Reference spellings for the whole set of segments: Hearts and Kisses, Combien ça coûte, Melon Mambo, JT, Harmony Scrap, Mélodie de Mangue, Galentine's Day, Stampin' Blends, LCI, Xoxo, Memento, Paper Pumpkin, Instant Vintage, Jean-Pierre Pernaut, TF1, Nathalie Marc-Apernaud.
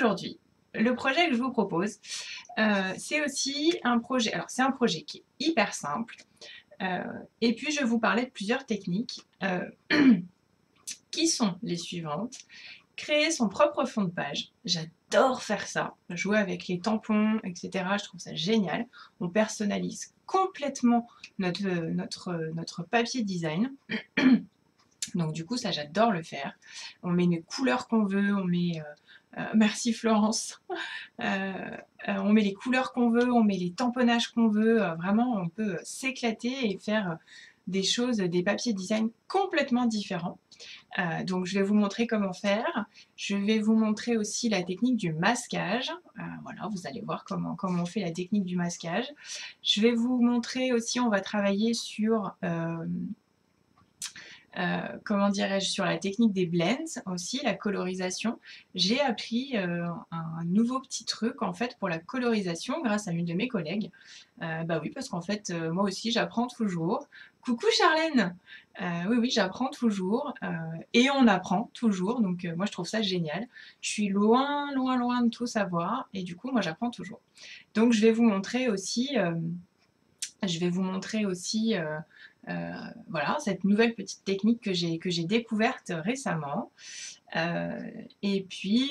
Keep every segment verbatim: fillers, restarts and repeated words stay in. aujourd'hui, le projet que je vous propose, euh, c'est aussi un projet, alors c'est un projet qui est hyper simple, euh, et puis je vais vous parler de plusieurs techniques euh, qui sont les suivantes. Créer son propre fond de page, j'adore faire ça, jouer avec les tampons, et cetera. Je trouve ça génial, on personnalise complètement notre, notre, notre papier design. Donc du coup ça j'adore le faire, on met les couleurs qu'on veut, on met, euh, euh, merci Florence, euh, euh, on met les couleurs qu'on veut, on met les tamponnages qu'on veut, euh, vraiment on peut s'éclater et faire des choses, des papiers design complètement différents. Euh, donc je vais vous montrer comment faire, je vais vous montrer aussi la technique du masquage, euh, voilà vous allez voir comment, comment on fait la technique du masquage, je vais vous montrer aussi, on va travailler sur... Euh, Euh, comment dirais-je, sur la technique des blends aussi, la colorisation. J'ai appris euh, un nouveau petit truc en fait pour la colorisation grâce à une de mes collègues. Euh, bah oui, parce qu'en fait euh, moi aussi j'apprends toujours. Coucou Charlène, euh, oui oui j'apprends toujours euh, et on apprend toujours, donc euh, moi je trouve ça génial. Je suis loin loin loin de tout savoir et du coup moi j'apprends toujours. Donc je vais vous montrer aussi, euh, je vais vous montrer aussi euh, Euh, voilà, cette nouvelle petite technique que j'ai que j'ai découverte récemment. Euh, et puis,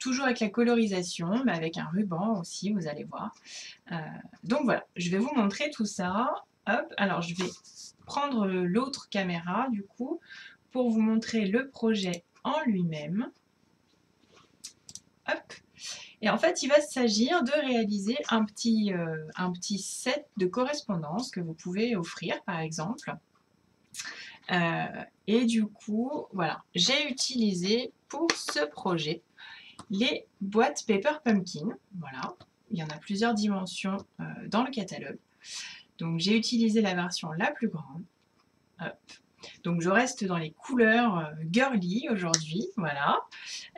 toujours avec la colorisation, mais avec un ruban aussi, vous allez voir. Euh, donc voilà, je vais vous montrer tout ça. Hop, alors je vais prendre l'autre caméra, du coup, pour vous montrer le projet en lui-même. Hop. Et en fait, il va s'agir de réaliser un petit, euh, un petit set de correspondances que vous pouvez offrir, par exemple. Euh, et du coup, voilà, j'ai utilisé pour ce projet les boîtes Paper Pumpkin. Voilà, il y en a plusieurs dimensions euh, dans le catalogue. Donc, j'ai utilisé la version la plus grande. Hop. Donc je reste dans les couleurs girly aujourd'hui, voilà.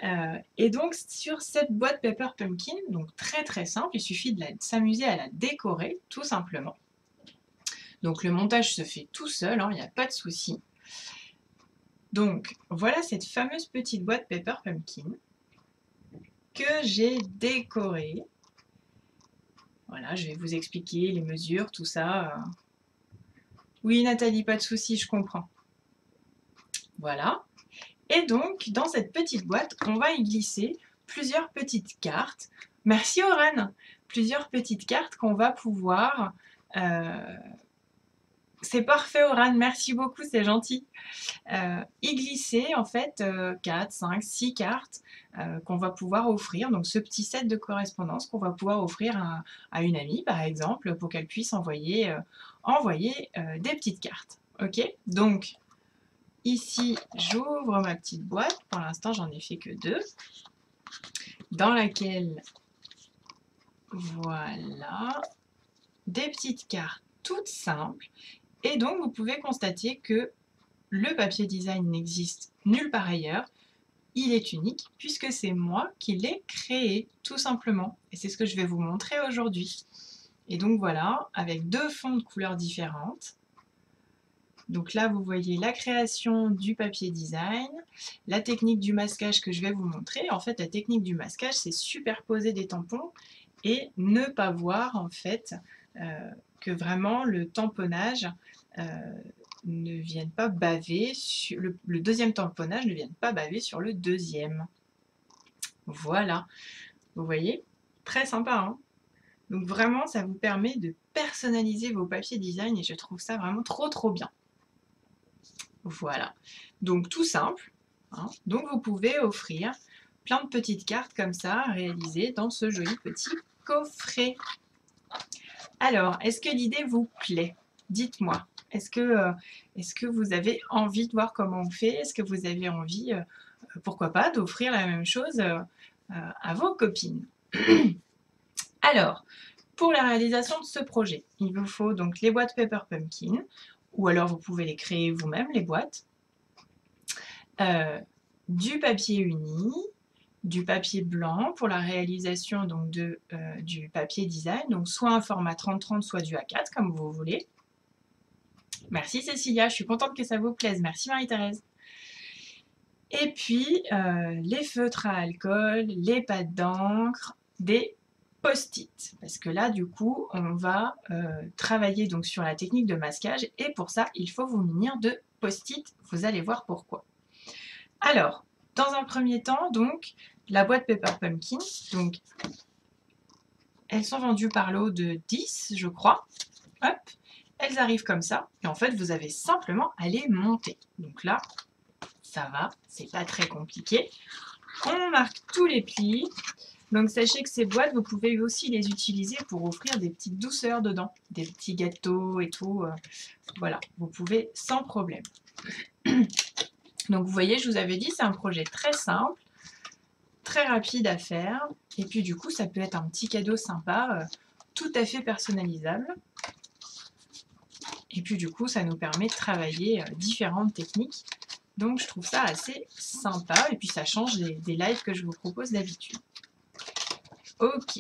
Euh, et donc sur cette boîte Paper Pumpkin, donc très très simple, il suffit de, de s'amuser à la décorer tout simplement. Donc le montage se fait tout seul, hein, il n'y a pas de souci. Donc voilà cette fameuse petite boîte Paper Pumpkin que j'ai décorée. Voilà, je vais vous expliquer les mesures, tout ça... Euh Oui, Nathalie, pas de souci, je comprends. Voilà. Et donc, dans cette petite boîte, on va y glisser plusieurs petites cartes. Merci, Oran. Plusieurs petites cartes qu'on va pouvoir... Euh... C'est parfait, Oran. Merci beaucoup, c'est gentil. Euh, y glisser, en fait, euh, quatre, cinq, six cartes euh, qu'on va pouvoir offrir. Donc, ce petit set de correspondance qu'on va pouvoir offrir à, à une amie, par exemple, pour qu'elle puisse envoyer... Euh, envoyer euh, des petites cartes, ok? Donc, ici, j'ouvre ma petite boîte, pour l'instant, j'en ai fait que deux, dans laquelle, voilà, des petites cartes toutes simples, et donc, vous pouvez constater que le papier design n'existe nulle part ailleurs, il est unique, puisque c'est moi qui l'ai créé, tout simplement, et c'est ce que je vais vous montrer aujourd'hui. Et donc voilà, avec deux fonds de couleurs différentes. Donc là, vous voyez la création du papier design, la technique du masquage que je vais vous montrer. En fait, la technique du masquage, c'est superposer des tampons et ne pas voir en fait euh, que vraiment le tamponnage euh, ne vienne pas baver sur le, le deuxième tamponnage ne vienne pas baver sur le deuxième. Voilà, vous voyez, très sympa, hein ? Donc vraiment, ça vous permet de personnaliser vos papiers design et je trouve ça vraiment trop trop bien. Voilà, donc tout simple. Hein. Donc vous pouvez offrir plein de petites cartes comme ça réalisées dans ce joli petit coffret. Alors, est-ce que l'idée vous plaît? Dites-moi, est-ce que, euh, est-ce que vous avez envie de voir comment on fait? Est-ce que vous avez envie, euh, pourquoi pas, d'offrir la même chose euh, euh, à vos copines? Alors, pour la réalisation de ce projet, il vous faut donc les boîtes Paper Pumpkin, ou alors vous pouvez les créer vous-même, les boîtes, euh, du papier uni, du papier blanc pour la réalisation donc de, euh, du papier design, donc soit un format trente trente, soit du A quatre, comme vous voulez. Merci Cécilia, je suis contente que ça vous plaise, merci Marie-Thérèse. Et puis, euh, les feutres à alcool, les pâtes d'encre, des post-it. Parce que là, du coup, on va euh, travailler donc sur la technique de masquage. Et pour ça, il faut vous munir de post-it. Vous allez voir pourquoi. Alors, dans un premier temps, donc, la boîte Paper Pumpkin. Donc, elles sont vendues par lot de dix, je crois. Hop, elles arrivent comme ça. Et en fait, vous avez simplement à les monter. Donc là, ça va, c'est pas très compliqué. On marque tous les plis. Donc sachez que ces boîtes, vous pouvez aussi les utiliser pour offrir des petites douceurs dedans, des petits gâteaux et tout. Euh, voilà, vous pouvez sans problème. Donc vous voyez, je vous avais dit, c'est un projet très simple, très rapide à faire. Et puis du coup, ça peut être un petit cadeau sympa, euh, tout à fait personnalisable. Et puis du coup, ça nous permet de travailler euh, différentes techniques. Donc je trouve ça assez sympa et puis ça change des, des lives que je vous propose d'habitude. Ok,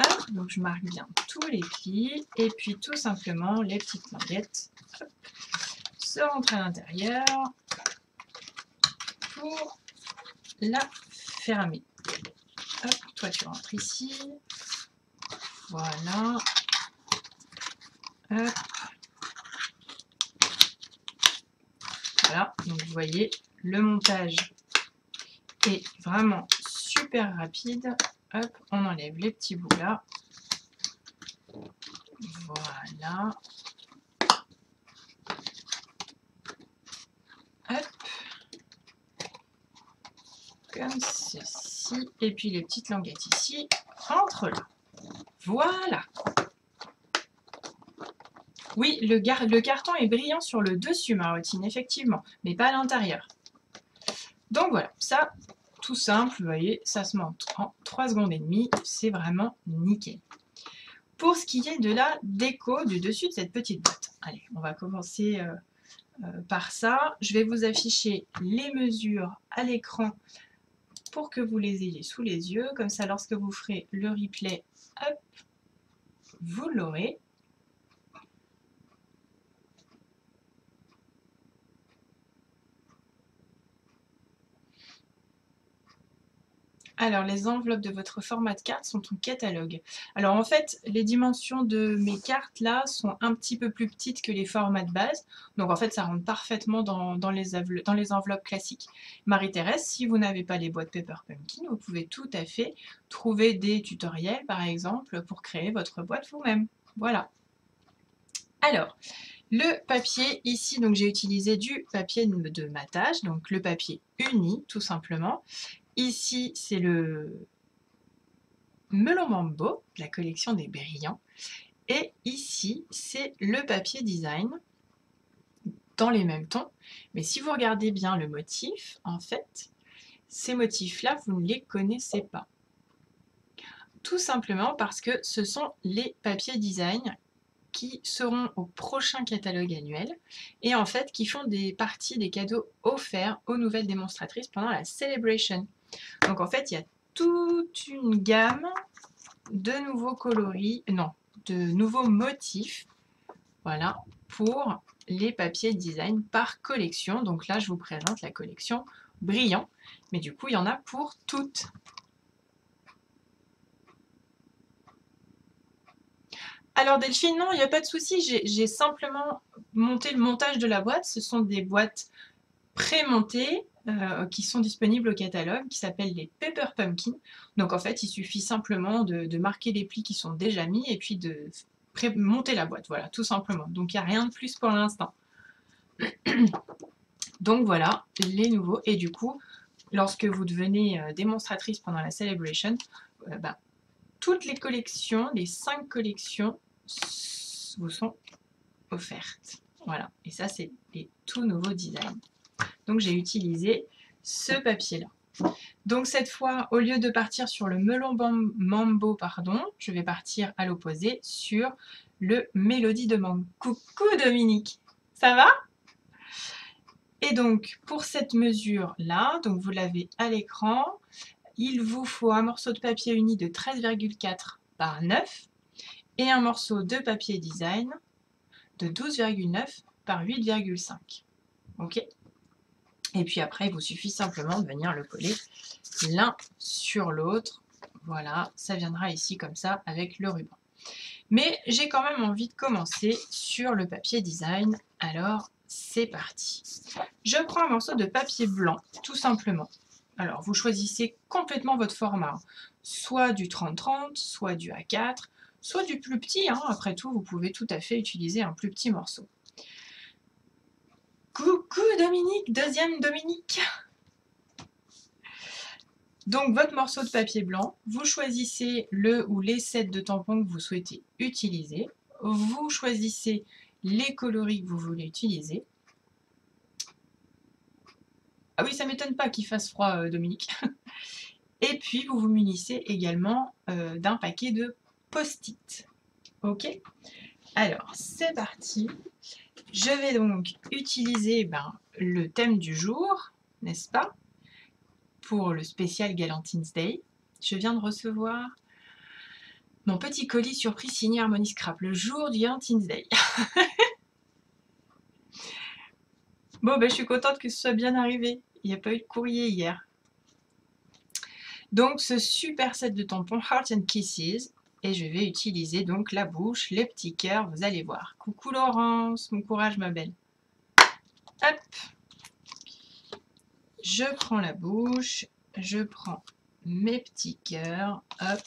hop, donc je marque bien tous les plis et puis tout simplement les petites languettes se rentrent à l'intérieur pour la fermer. Hop, toi tu rentres ici, voilà, hop. Voilà, donc vous voyez, le montage est vraiment super rapide. Hop, on enlève les petits bouts là. Voilà. Hop. Comme ceci. Et puis les petites languettes ici, entre là. Voilà. Oui, le, le carton est brillant sur le dessus, Marotine, effectivement, mais pas à l'intérieur. Donc voilà, ça, tout simple, vous voyez, ça se monte en trois secondes et demie, c'est vraiment nickel. Pour ce qui est de la déco du dessus de cette petite boîte, allez, on va commencer euh, euh, par ça. Je vais vous afficher les mesures à l'écran pour que vous les ayez sous les yeux, comme ça, lorsque vous ferez le replay, hop, vous l'aurez. Alors, les enveloppes de votre format de carte sont en catalogue. Alors, en fait, les dimensions de mes cartes, là, sont un petit peu plus petites que les formats de base. Donc, en fait, ça rentre parfaitement dans, dans, les, dans les enveloppes classiques. Marie-Thérèse, si vous n'avez pas les boîtes Paper Pumpkin, vous pouvez tout à fait trouver des tutoriels, par exemple, pour créer votre boîte vous-même. Voilà. Alors, le papier ici, donc j'ai utilisé du papier de matage, donc le papier uni, tout simplement. Ici, c'est le Melon Mambo, la collection des brillants. Et ici, c'est le papier design, dans les mêmes tons. Mais si vous regardez bien le motif, en fait, ces motifs-là, vous ne les connaissez pas. Tout simplement parce que ce sont les papiers design qui seront au prochain catalogue annuel et en fait qui font des parties des cadeaux offerts aux nouvelles démonstratrices pendant la Celebration. Donc en fait, il y a toute une gamme de nouveaux coloris, non, de nouveaux motifs, voilà, pour les papiers design par collection. Donc là, je vous présente la collection Brillant, mais du coup, il y en a pour toutes. Alors Delphine, non, il n'y a pas de souci, j'ai simplement monté le montage de la boîte. Ce sont des boîtes pré-montées euh, qui sont disponibles au catalogue, qui s'appellent les Paper Pumpkin. Donc en fait, il suffit simplement de, de marquer les plis qui sont déjà mis et puis de pré-monter la boîte, voilà, tout simplement. Donc il n'y a rien de plus pour l'instant. Donc voilà, les nouveaux. Et du coup, lorsque vous devenez euh, démonstratrice pendant la Celebration, euh, bah, toutes les collections, les cinq collections, vous sont offertes. Voilà, et ça c'est les tout nouveaux designs. Donc j'ai utilisé ce papier là. Donc cette fois, au lieu de partir sur le Melon Mambo, pardon, je vais partir à l'opposé sur le Mélodie de Mangue. Coucou Dominique, ça va? Et donc pour cette mesure là, donc vous l'avez à l'écran, il vous faut un morceau de papier uni de treize virgule quatre par neuf et un morceau de papier design de douze virgule neuf par huit virgule cinq. Ok. Et puis après, il vous suffit simplement de venir le coller l'un sur l'autre. Voilà, ça viendra ici comme ça avec le ruban. Mais j'ai quand même envie de commencer sur le papier design. Alors, c'est parti. Je prends un morceau de papier blanc, tout simplement. Alors, vous choisissez complètement votre format. Soit du trente trente, soit du A quatre, soit du plus petit. Hein. Après tout, vous pouvez tout à fait utiliser un plus petit morceau. Coucou Dominique, deuxième Dominique. Donc votre morceau de papier blanc, vous choisissez le ou les sets de tampons que vous souhaitez utiliser, vous choisissez les coloris que vous voulez utiliser. Ah oui, ça ne m'étonne pas qu'il fasse froid, Dominique. Et puis vous vous munissez également euh, d'un paquet de post-it. Ok ? Alors, c'est parti. Je vais donc utiliser ben, le thème du jour, n'est-ce pas, pour le spécial Galentine's Day. Je viens de recevoir mon petit colis surprise signé Harmony Scrap le jour du Galentine's Day. Bon, ben, je suis contente que ce soit bien arrivé. Il n'y a pas eu de courrier hier. Donc, ce super set de tampons Hearts and Kisses. Et je vais utiliser donc la bouche, les petits cœurs, vous allez voir. Coucou Laurence, mon courage ma belle. Hop. Je prends la bouche, je prends mes petits cœurs, hop.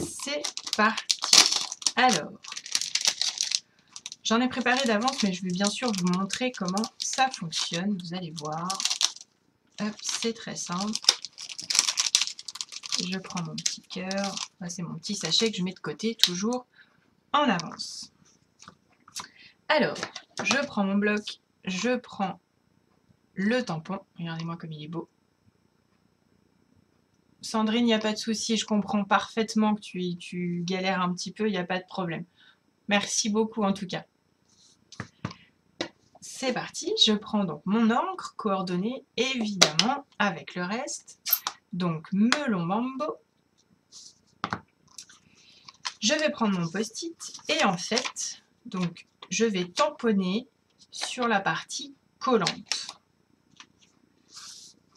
C'est parti. Alors, j'en ai préparé d'avance, mais je vais bien sûr vous montrer comment ça fonctionne. Vous allez voir. Hop, c'est très simple. Je prends mon petit cœur, c'est mon petit sachet que je mets de côté, toujours en avance. Alors, je prends mon bloc, je prends le tampon. Regardez-moi comme il est beau. Sandrine, il n'y a pas de souci, je comprends parfaitement que tu, tu galères un petit peu, il n'y a pas de problème. Merci beaucoup en tout cas. C'est parti, je prends donc mon encre coordonnée, évidemment, avec le reste. Donc, Melon Mambo. Je vais prendre mon post-it et en fait, donc, je vais tamponner sur la partie collante.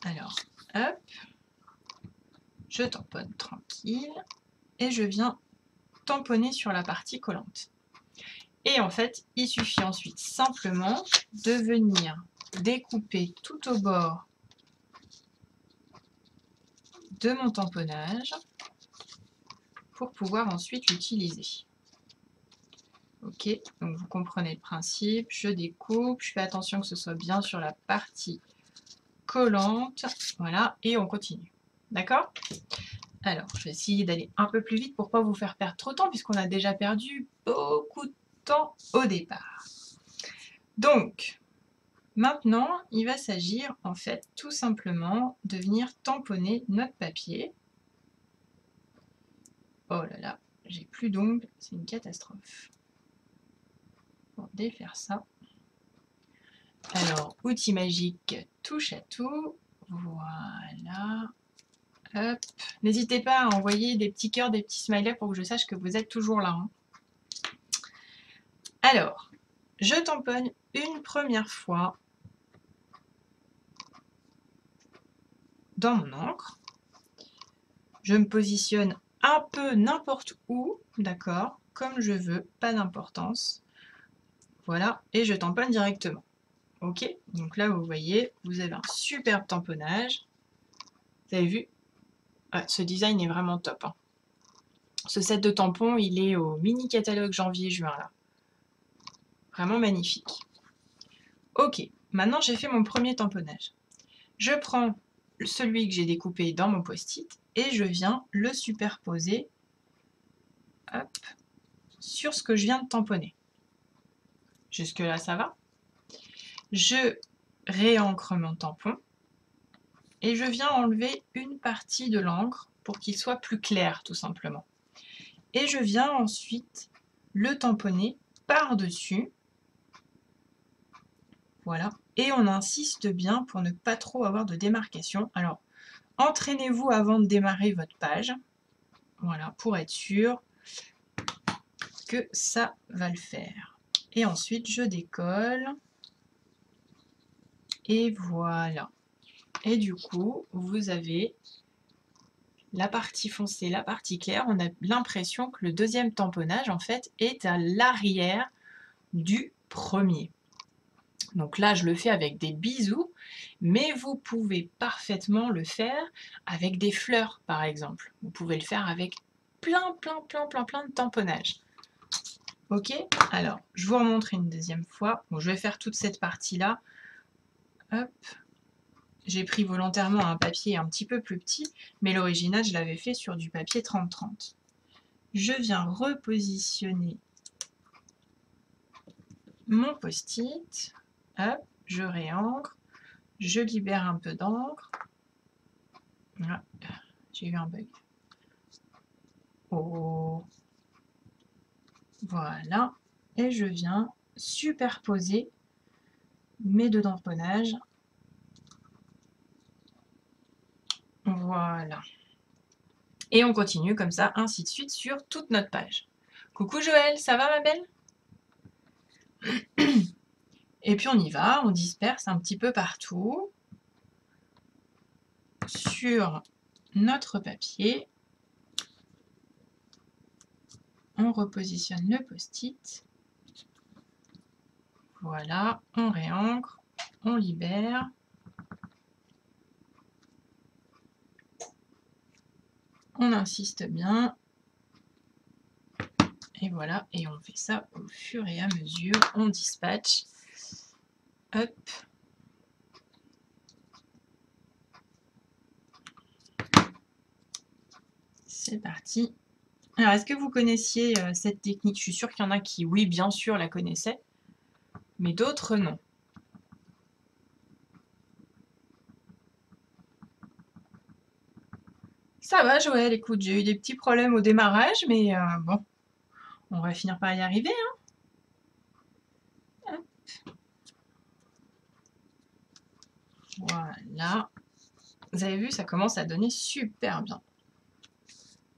Alors, hop, je tamponne tranquille et je viens tamponner sur la partie collante. Et en fait, il suffit ensuite simplement de venir découper tout au bord de mon tamponnage pour pouvoir ensuite l'utiliser. Ok, donc vous comprenez le principe, je découpe, je fais attention que ce soit bien sur la partie collante, voilà, et on continue. D'accord? Alors, je vais essayer d'aller un peu plus vite pour ne pas vous faire perdre trop de temps puisqu'on a déjà perdu beaucoup de temps au départ. Donc, maintenant, il va s'agir en fait tout simplement de venir tamponner notre papier. Oh là là, j'ai plus d'ongles, c'est une catastrophe. Pour défaire ça. Alors, outil magique, touche à tout. Voilà. Hop. N'hésitez pas à envoyer des petits cœurs, des petits smileys pour que je sache que vous êtes toujours là. Hein. Alors, je tamponne une première fois dans mon encre, je me positionne un peu n'importe où, d'accord, comme je veux, pas d'importance, voilà, et je tamponne directement, ok, donc là vous voyez, vous avez un superbe tamponnage, vous avez vu, ah, ce design est vraiment top, hein. Ce set de tampons, il est au mini catalogue janvier-juin là, vraiment magnifique. Ok, maintenant j'ai fait mon premier tamponnage, je prends celui que j'ai découpé dans mon post-it, et je viens le superposer hop, sur ce que je viens de tamponner. Jusque là, ça va. Je réancre mon tampon, et je viens enlever une partie de l'encre pour qu'il soit plus clair, tout simplement. Et je viens ensuite le tamponner par-dessus. Voilà. Et on insiste bien pour ne pas trop avoir de démarcation. Alors, entraînez-vous avant de démarrer votre page. Voilà, pour être sûr que ça va le faire. Et ensuite, je décolle. Et voilà. Et du coup, vous avez la partie foncée, la partie claire. On a l'impression que le deuxième tamponnage, en fait, est à l'arrière du premier. Donc là, je le fais avec des bisous, mais vous pouvez parfaitement le faire avec des fleurs, par exemple. Vous pouvez le faire avec plein, plein, plein, plein, plein de tamponnages. Ok, alors, je vous remontre une deuxième fois. Bon, je vais faire toute cette partie-là. Hop. J'ai pris volontairement un papier un petit peu plus petit, mais l'original, je l'avais fait sur du papier trente trente. Je viens repositionner mon post-it. Hop, je réancre, je libère un peu d'encre. Ah, j'ai eu un bug. Oh. Voilà. Et je viens superposer mes deux tamponnages. Voilà. Et on continue comme ça, ainsi de suite, sur toute notre page. Coucou Joël, ça va ma belle? Et puis on y va, on disperse un petit peu partout sur notre papier. On repositionne le post-it. Voilà, on réancre, on libère. On insiste bien. Et voilà, et on fait ça au fur et à mesure. On dispatche. Hop. C'est parti. Alors, est-ce que vous connaissiez cette technique? Je suis sûre qu'il y en a qui, oui, bien sûr, la connaissaient, mais d'autres, non. Ça va Joël, écoute, j'ai eu des petits problèmes au démarrage, mais euh, bon, on va finir par y arriver. Hein. Hop. Voilà. Vous avez vu, ça commence à donner super bien.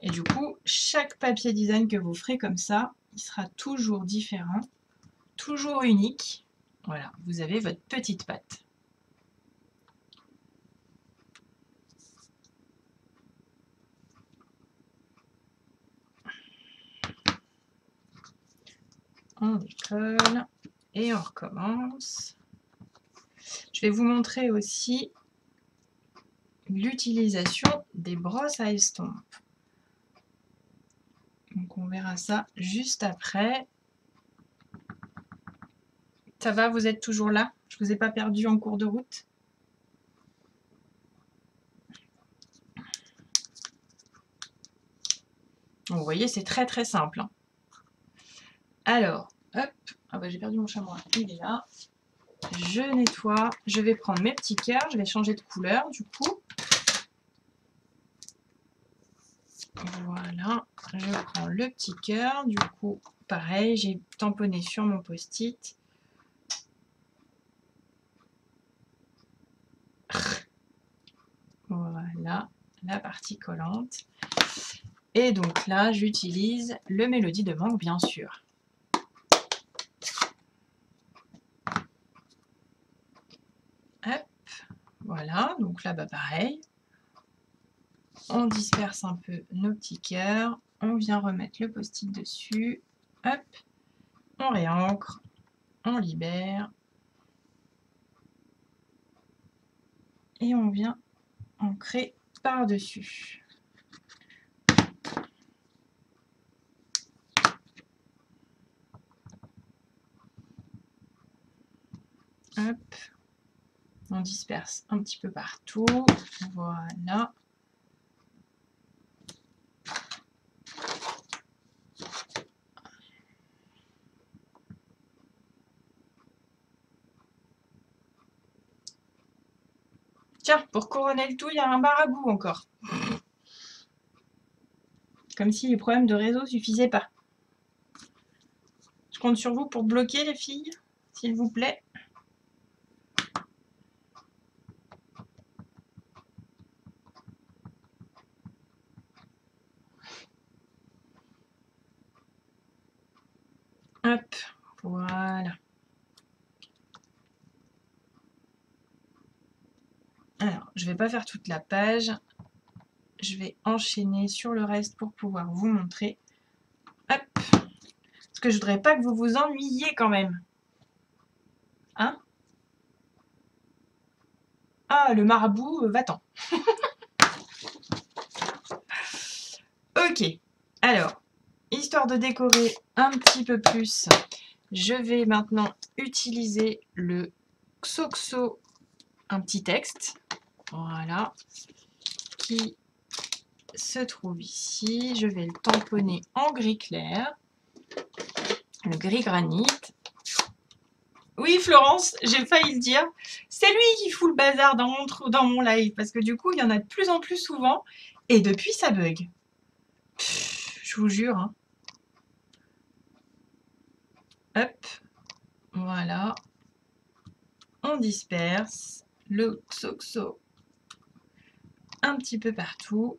Et du coup, chaque papier design que vous ferez comme ça, il sera toujours différent, toujours unique. Voilà, vous avez votre petite patte. On décolle et on recommence. Je vais vous montrer aussi l'utilisation des brosses à estompes. Donc on verra ça juste après. Ça va, vous êtes toujours là? Je ne vous ai pas perdu en cours de route? Bon, vous voyez, c'est très très simple. Hein. Alors, hop, ah bah j'ai perdu mon chamois, il est là. Je nettoie, je vais prendre mes petits cœurs, je vais changer de couleur du coup. Voilà, je prends le petit cœur, du coup, pareil, j'ai tamponné sur mon post-it. Voilà, la partie collante. Et donc là, j'utilise le Mélodie de Mangue, bien sûr. Voilà, donc là, bah, pareil, on disperse un peu nos petits cœurs, on vient remettre le post-it dessus, hop, on réancre, on libère, et on vient ancrer par-dessus. Hop. On disperse un petit peu partout, voilà. Tiens, pour couronner le tout, il y a un barabou encore. Comme si les problèmes de réseau ne suffisaient pas. Je compte sur vous pour bloquer les filles, s'il vous plaît. Hop, voilà. Je ne vais pas faire toute la page. Je vais enchaîner sur le reste pour pouvoir vous montrer. Hop. Parce que je ne voudrais pas que vous vous ennuyiez quand même. Hein? Ah, le marabout, va-t'en. Ok. Alors, histoire de décorer un petit peu plus, je vais maintenant utiliser le Xoxo, un petit texte. Voilà. Qui se trouve ici. Je vais le tamponner en gris clair. Le gris granit. Oui, Florence, j'ai failli le dire. C'est lui qui fout le bazar dans mon, dans mon live. Parce que du coup, il y en a de plus en plus souvent. Et depuis, ça bug. Pff, je vous jure. Hein. Hop. Voilà. On disperse le Xoxo un petit peu partout.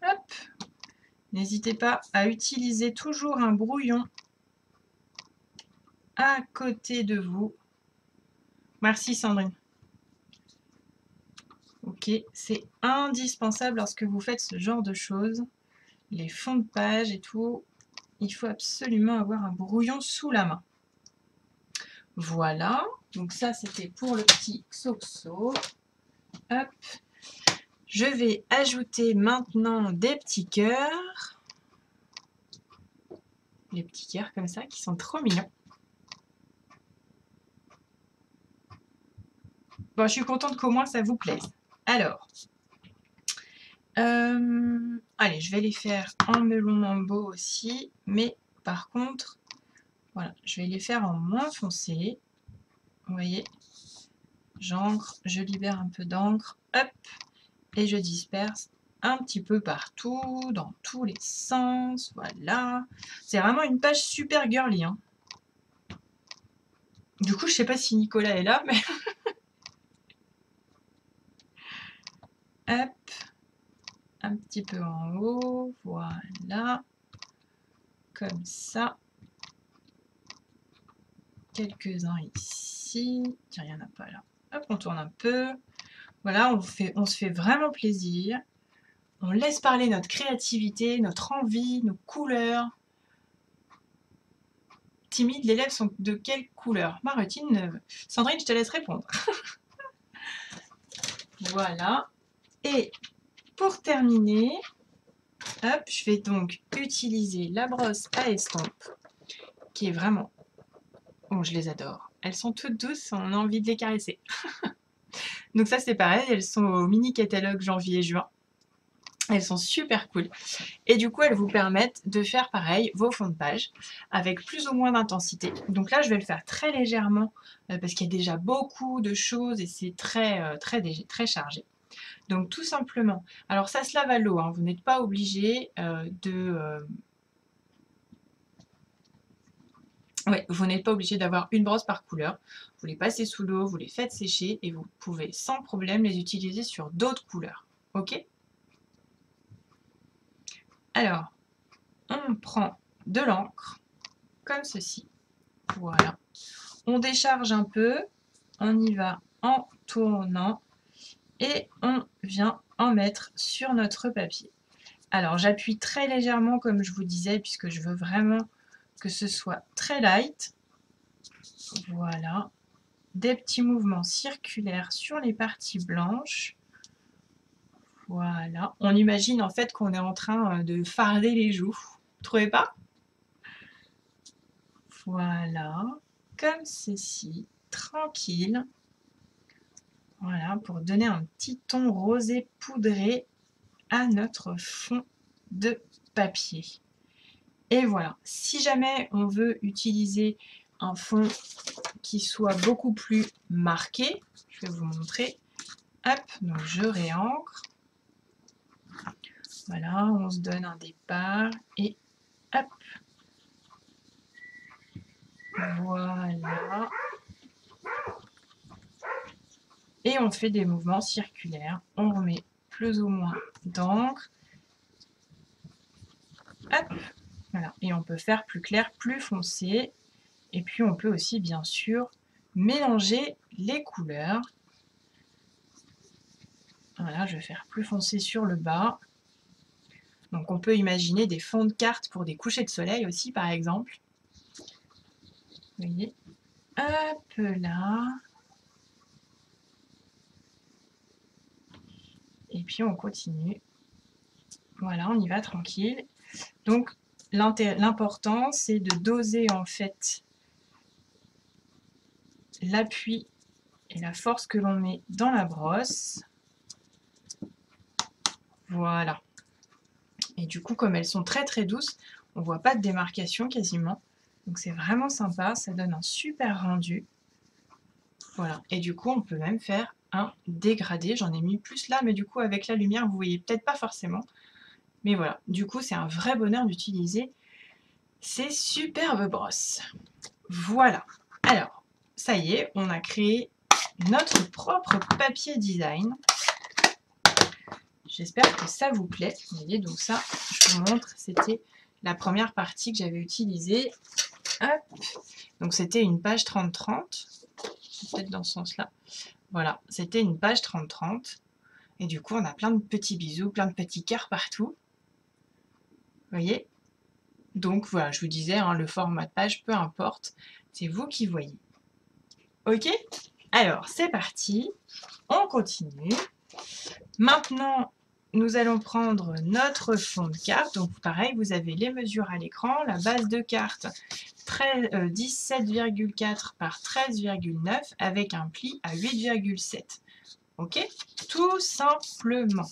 Hop. N'hésitez pas à utiliser toujours un brouillon à côté de vous. Merci Sandrine. Ok, c'est indispensable lorsque vous faites ce genre de choses. Les fonds de page et tout, il faut absolument avoir un brouillon sous la main. Voilà, donc ça c'était pour le petit Xoxo. Hop. Je vais ajouter maintenant des petits cœurs. Les petits cœurs comme ça qui sont trop mignons. Bon, je suis contente qu'au moins ça vous plaise. Alors, euh, allez, je vais les faire en melon mambo aussi. Mais par contre, voilà, je vais les faire en moins foncé. Vous voyez, j'encre, je libère un peu d'encre. Hop. Et je disperse un petit peu partout, dans tous les sens, voilà. C'est vraiment une page super girly. Hein. Du coup, je sais pas si Nicolas est là, mais... Hop, un petit peu en haut, voilà. Comme ça. Quelques-uns ici. Tiens, il n'y en a pas là. Hop, on tourne un peu. Voilà, on, fait, on se fait vraiment plaisir. On laisse parler notre créativité, notre envie, nos couleurs. Timide, les lèvres sont de quelle couleur? Marutine, Sandrine, je te laisse répondre. Voilà. Et pour terminer, hop, je vais donc utiliser la brosse à estompe, qui est vraiment... Bon, je les adore. Elles sont toutes douces, on a envie de les caresser. Donc ça c'est pareil, elles sont au mini catalogue janvier et juin. Elles sont super cool. Et du coup elles vous permettent de faire pareil vos fonds de page avec plus ou moins d'intensité. Donc là je vais le faire très légèrement euh, parce qu'il y a déjà beaucoup de choses et c'est très, euh, très, très chargé. Donc tout simplement, alors ça se lave à l'eau, hein, vous n'êtes pas obligé euh, de... Euh, Ouais, vous n'êtes pas obligé d'avoir une brosse par couleur. Vous les passez sous l'eau, vous les faites sécher et vous pouvez sans problème les utiliser sur d'autres couleurs. Ok? Alors, on prend de l'encre, comme ceci. Voilà. On décharge un peu, on y va en tournant et on vient en mettre sur notre papier. Alors, j'appuie très légèrement comme je vous disais puisque je veux vraiment... que ce soit très light. Voilà. Des petits mouvements circulaires sur les parties blanches. Voilà. On imagine en fait qu'on est en train de farder les joues. Vous trouvez pas? Voilà. Comme ceci. Tranquille. Voilà. Pour donner un petit ton rosé poudré à notre fond de papier. Et voilà, si jamais on veut utiliser un fond qui soit beaucoup plus marqué, je vais vous montrer, hop, donc je réancre, voilà, on se donne un départ, et hop, voilà, et on fait des mouvements circulaires, on remet plus ou moins d'encre, hop. Voilà. Et on peut faire plus clair, plus foncé. Et puis on peut aussi bien sûr mélanger les couleurs. Voilà, je vais faire plus foncé sur le bas. Donc on peut imaginer des fonds de cartes pour des couchers de soleil aussi, par exemple. Vous voyez, hop là. Et puis on continue. Voilà, on y va tranquille. Donc l'important, c'est de doser en fait l'appui et la force que l'on met dans la brosse. Voilà. Et du coup, comme elles sont très très douces, on ne voit pas de démarcation quasiment. Donc c'est vraiment sympa, ça donne un super rendu. Voilà. Et du coup, on peut même faire un dégradé. J'en ai mis plus là, mais du coup, avec la lumière, vous voyez peut-être pas forcément. Mais voilà, du coup, c'est un vrai bonheur d'utiliser ces superbes brosses. Voilà. Alors, ça y est, on a créé notre propre papier design. J'espère que ça vous plaît. Vous voyez, donc ça, je vous montre, c'était la première partie que j'avais utilisée. Hop. Donc, c'était une page trente trente. Peut-être dans ce sens-là. Voilà, c'était une page trente trente. Et du coup, on a plein de petits bisous, plein de petits cœurs partout. Vous voyez? Donc, voilà, je vous disais, hein, le format de page, peu importe. C'est vous qui voyez. OK? Alors, c'est parti. On continue. Maintenant, nous allons prendre notre fond de carte. Donc, pareil, vous avez les mesures à l'écran. La base de carte euh, dix-sept virgule quatre par treize virgule neuf avec un pli à huit virgule sept. OK? Tout simplement.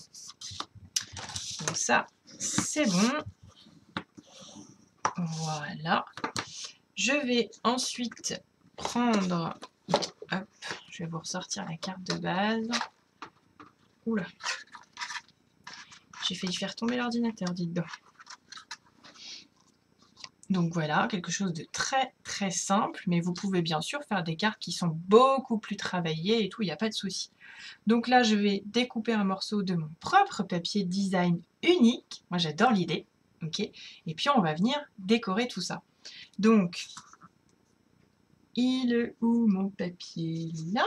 Donc, ça, c'est bon. Voilà. Je vais ensuite prendre... Hop, je vais vous ressortir la carte de base. Oula. J'ai failli faire tomber l'ordinateur, dites donc. Donc voilà, quelque chose de très très simple, mais vous pouvez bien sûr faire des cartes qui sont beaucoup plus travaillées et tout, il n'y a pas de souci. Donc là, je vais découper un morceau de mon propre papier design unique. Moi, j'adore l'idée. OK. Et puis, on va venir décorer tout ça. Donc, il est où mon papier? Là.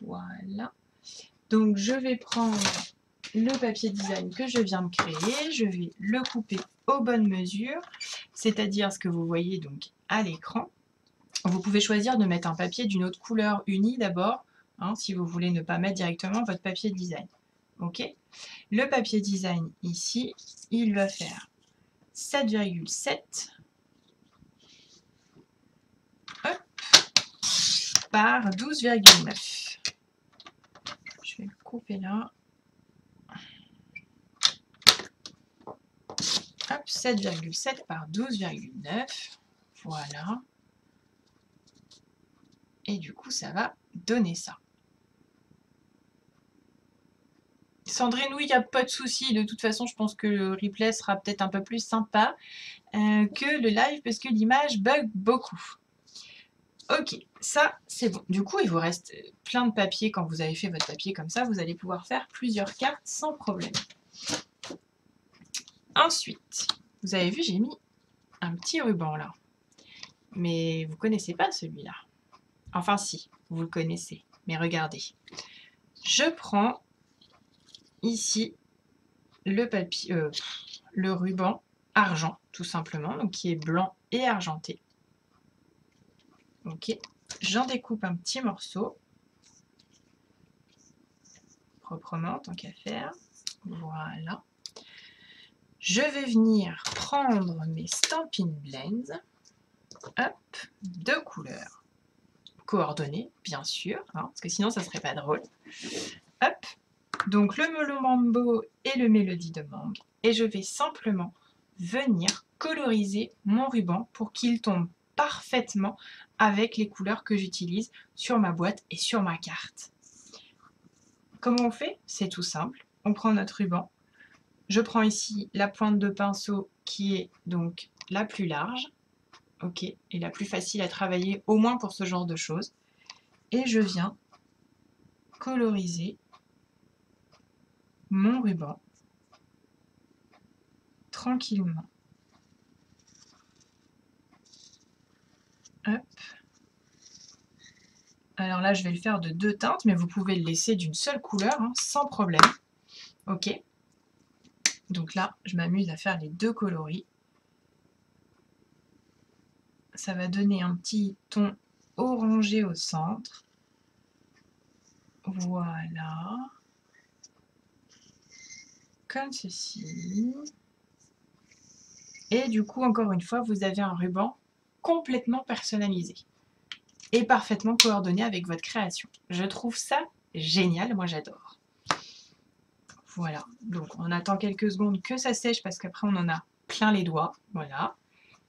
Voilà. Donc, je vais prendre le papier design que je viens de créer. Je vais le couper aux bonnes mesures, c'est-à-dire ce que vous voyez donc à l'écran. Vous pouvez choisir de mettre un papier d'une autre couleur unie d'abord, hein, si vous voulez ne pas mettre directement votre papier design. OK. Le papier design ici, il va faire sept virgule sept par douze virgule neuf. Je vais le couper là. Hop, sept virgule sept par douze virgule neuf. Voilà. Et du coup, ça va donner ça. Sandrine, oui, il n'y a pas de souci. De toute façon, je pense que le replay sera peut-être un peu plus sympa euh, que le live parce que l'image bug beaucoup. OK, ça, c'est bon. Du coup, il vous reste plein de papier. Quand vous avez fait votre papier comme ça, vous allez pouvoir faire plusieurs cartes sans problème. Ensuite, vous avez vu, j'ai mis un petit ruban là. Mais vous ne connaissez pas celui-là. Enfin si, vous le connaissez. Mais regardez. Je prends ici le papier, euh, le ruban argent, tout simplement, donc qui est blanc et argenté. OK, j'en découpe un petit morceau, proprement, tant qu'à faire. Voilà. Je vais venir prendre mes Stampin' Blends, hop, de couleurs coordonnées, bien sûr, hein, parce que sinon ça serait pas drôle. Hop, donc le Melon Mambo et le Mélodie de Mangue, et je vais simplement venir coloriser mon ruban pour qu'il tombe parfaitement avec les couleurs que j'utilise sur ma boîte et sur ma carte. Comment on fait? C'est tout simple. On prend notre ruban. Je prends ici la pointe de pinceau qui est donc la plus large, OK, et la plus facile à travailler, au moins pour ce genre de choses. Et je viens coloriser mon ruban tranquillement. Hop. Alors là, je vais le faire de deux teintes, mais vous pouvez le laisser d'une seule couleur, hein, sans problème. Ok. Donc là, je m'amuse à faire les deux coloris. Ça va donner un petit ton orangé au centre. Voilà. Comme ceci. Et du coup, encore une fois, vous avez un ruban complètement personnalisé et parfaitement coordonné avec votre création. Je trouve ça génial, moi j'adore. Voilà, donc on attend quelques secondes que ça sèche parce qu'après on en a plein les doigts, voilà.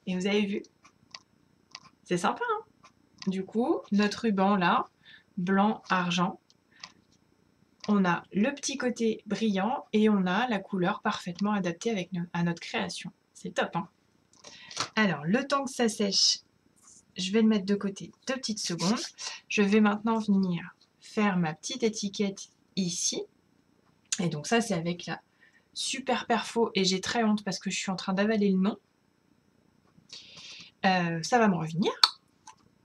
Et vous avez vu, c'est sympa, hein? Du coup, notre ruban là, blanc, argent, on a le petit côté brillant et on a la couleur parfaitement adaptée avec no- à notre création. C'est top, hein? Alors, le temps que ça sèche, je vais le mettre de côté deux petites secondes. Je vais maintenant venir faire ma petite étiquette ici. Et donc ça, c'est avec la super perfo. Et j'ai très honte parce que je suis en train d'avaler le nom. Euh, ça va me revenir.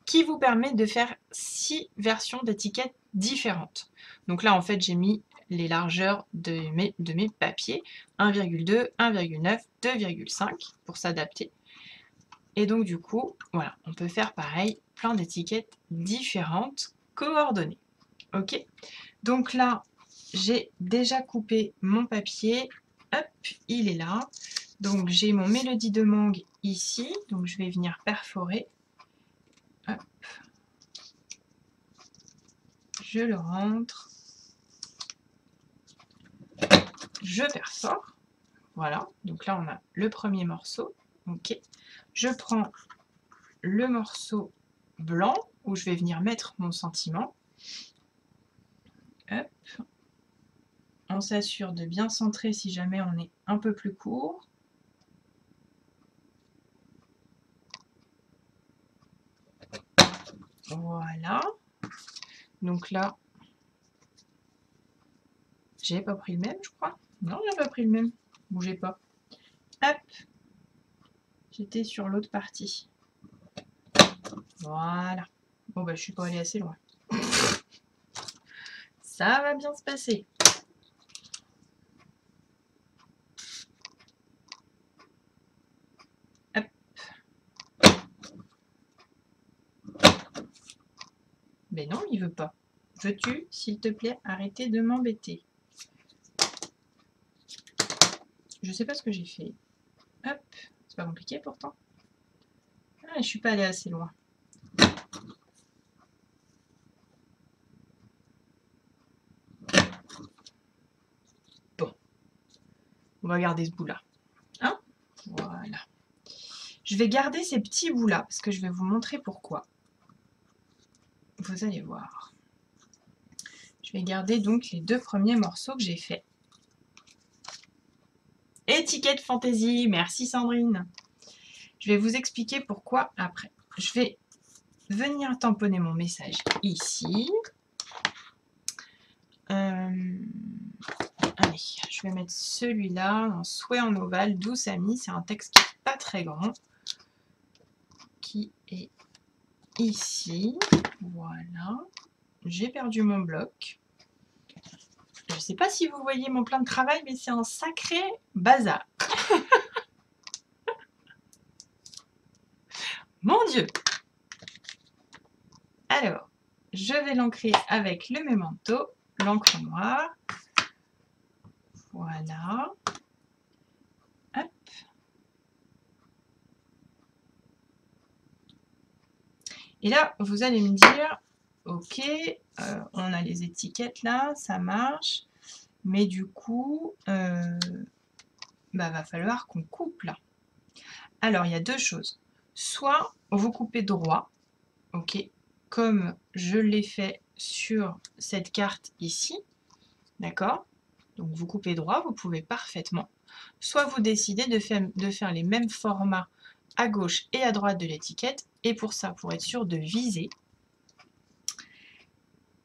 Qui vous permet de faire six versions d'étiquettes différentes. Donc là, en fait, j'ai mis les largeurs de mes, de mes papiers. un virgule deux, un virgule neuf, deux virgule cinq pour s'adapter. Et donc du coup, voilà, on peut faire pareil, plein d'étiquettes différentes, coordonnées. Ok. Donc là, j'ai déjà coupé mon papier. Hop, il est là. Donc j'ai mon Mélodie de Mangue ici. Donc je vais venir perforer. Hop. Je le rentre. Je perfore. Voilà. Donc là, on a le premier morceau. Ok. Je prends le morceau blanc où je vais venir mettre mon sentiment. Hop. On s'assure de bien centrer si jamais on est un peu plus court. Voilà. Donc là, j'ai pas pris le même, je crois. Non, j'ai pas pris le même. Bougez pas. Hop. J'étais sur l'autre partie. Voilà. Bon, bah, je suis pas allée assez loin. Ça va bien se passer. Hop. Mais non, il veut pas. Veux-tu, s'il te plaît, arrêter de m'embêter? Je sais pas ce que j'ai fait. Hop. C'est pas compliqué pourtant. Ah, je suis pas allée assez loin. Bon. On va garder ce bout-là. Hein? Voilà. Je vais garder ces petits bouts-là parce que je vais vous montrer pourquoi. Vous allez voir. Je vais garder donc les deux premiers morceaux que j'ai faits. Étiquette fantaisie, merci Sandrine. Je vais vous expliquer pourquoi après. Je vais venir tamponner mon message ici. Euh, allez, je vais mettre celui-là, un souhait en ovale, douce amie. C'est un texte qui n'est pas très grand, qui est ici. Voilà, j'ai perdu mon bloc. Je ne sais pas si vous voyez mon plan de travail, mais c'est un sacré bazar. Mon Dieu! Alors, je vais l'ancrer avec le Memento, l'encre noire. Voilà. Hop. Et là, vous allez me dire... Ok, euh, on a les étiquettes là, ça marche, mais du coup, euh, bah, va falloir qu'on coupe là. Alors, il y a deux choses. Soit vous coupez droit, ok, comme je l'ai fait sur cette carte ici, d'accord? Donc, vous coupez droit, vous pouvez parfaitement. Soit vous décidez de faire, de faire les mêmes formats à gauche et à droite de l'étiquette, et pour ça, pour être sûr de viser,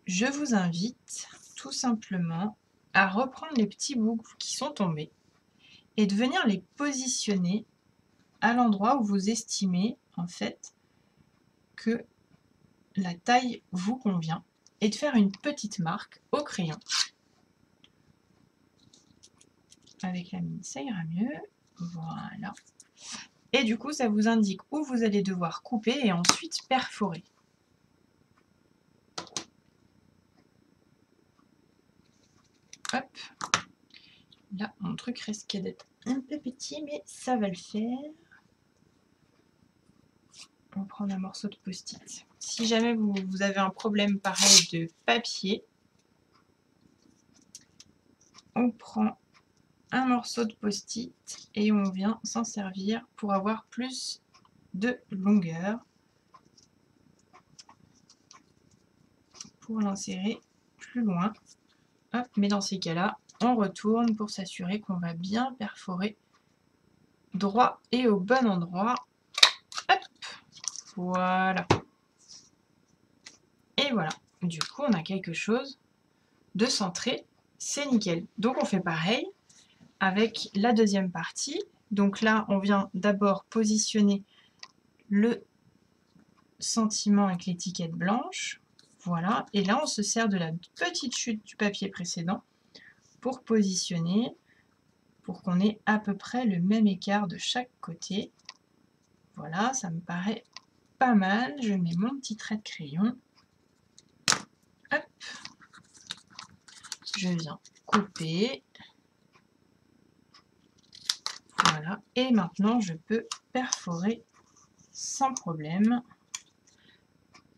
je vous invite tout simplement à reprendre les petits bouts qui sont tombés et de venir les positionner à l'endroit où vous estimez en fait que la taille vous convient et de faire une petite marque au crayon. Avec la mine, ça ira mieux. Voilà. Et du coup, ça vous indique où vous allez devoir couper et ensuite perforer. Hop. Là, mon truc risquait d'être un peu petit, mais ça va le faire. On prend un morceau de post-it. Si jamais vous, vous avez un problème pareil de papier, on prend un morceau de post-it et on vient s'en servir pour avoir plus de longueur pour l'insérer plus loin. Hop, mais dans ces cas-là, on retourne pour s'assurer qu'on va bien perforer droit et au bon endroit. Hop, voilà. Et voilà, du coup, on a quelque chose de centré, c'est nickel. Donc on fait pareil avec la deuxième partie. Donc là, on vient d'abord positionner le sentiment avec l'étiquette blanche. Voilà, et là, on se sert de la petite chute du papier précédent pour positionner, pour qu'on ait à peu près le même écart de chaque côté. Voilà, ça me paraît pas mal. Je mets mon petit trait de crayon. Hop. Je viens couper. Voilà, et maintenant je peux perforer sans problème.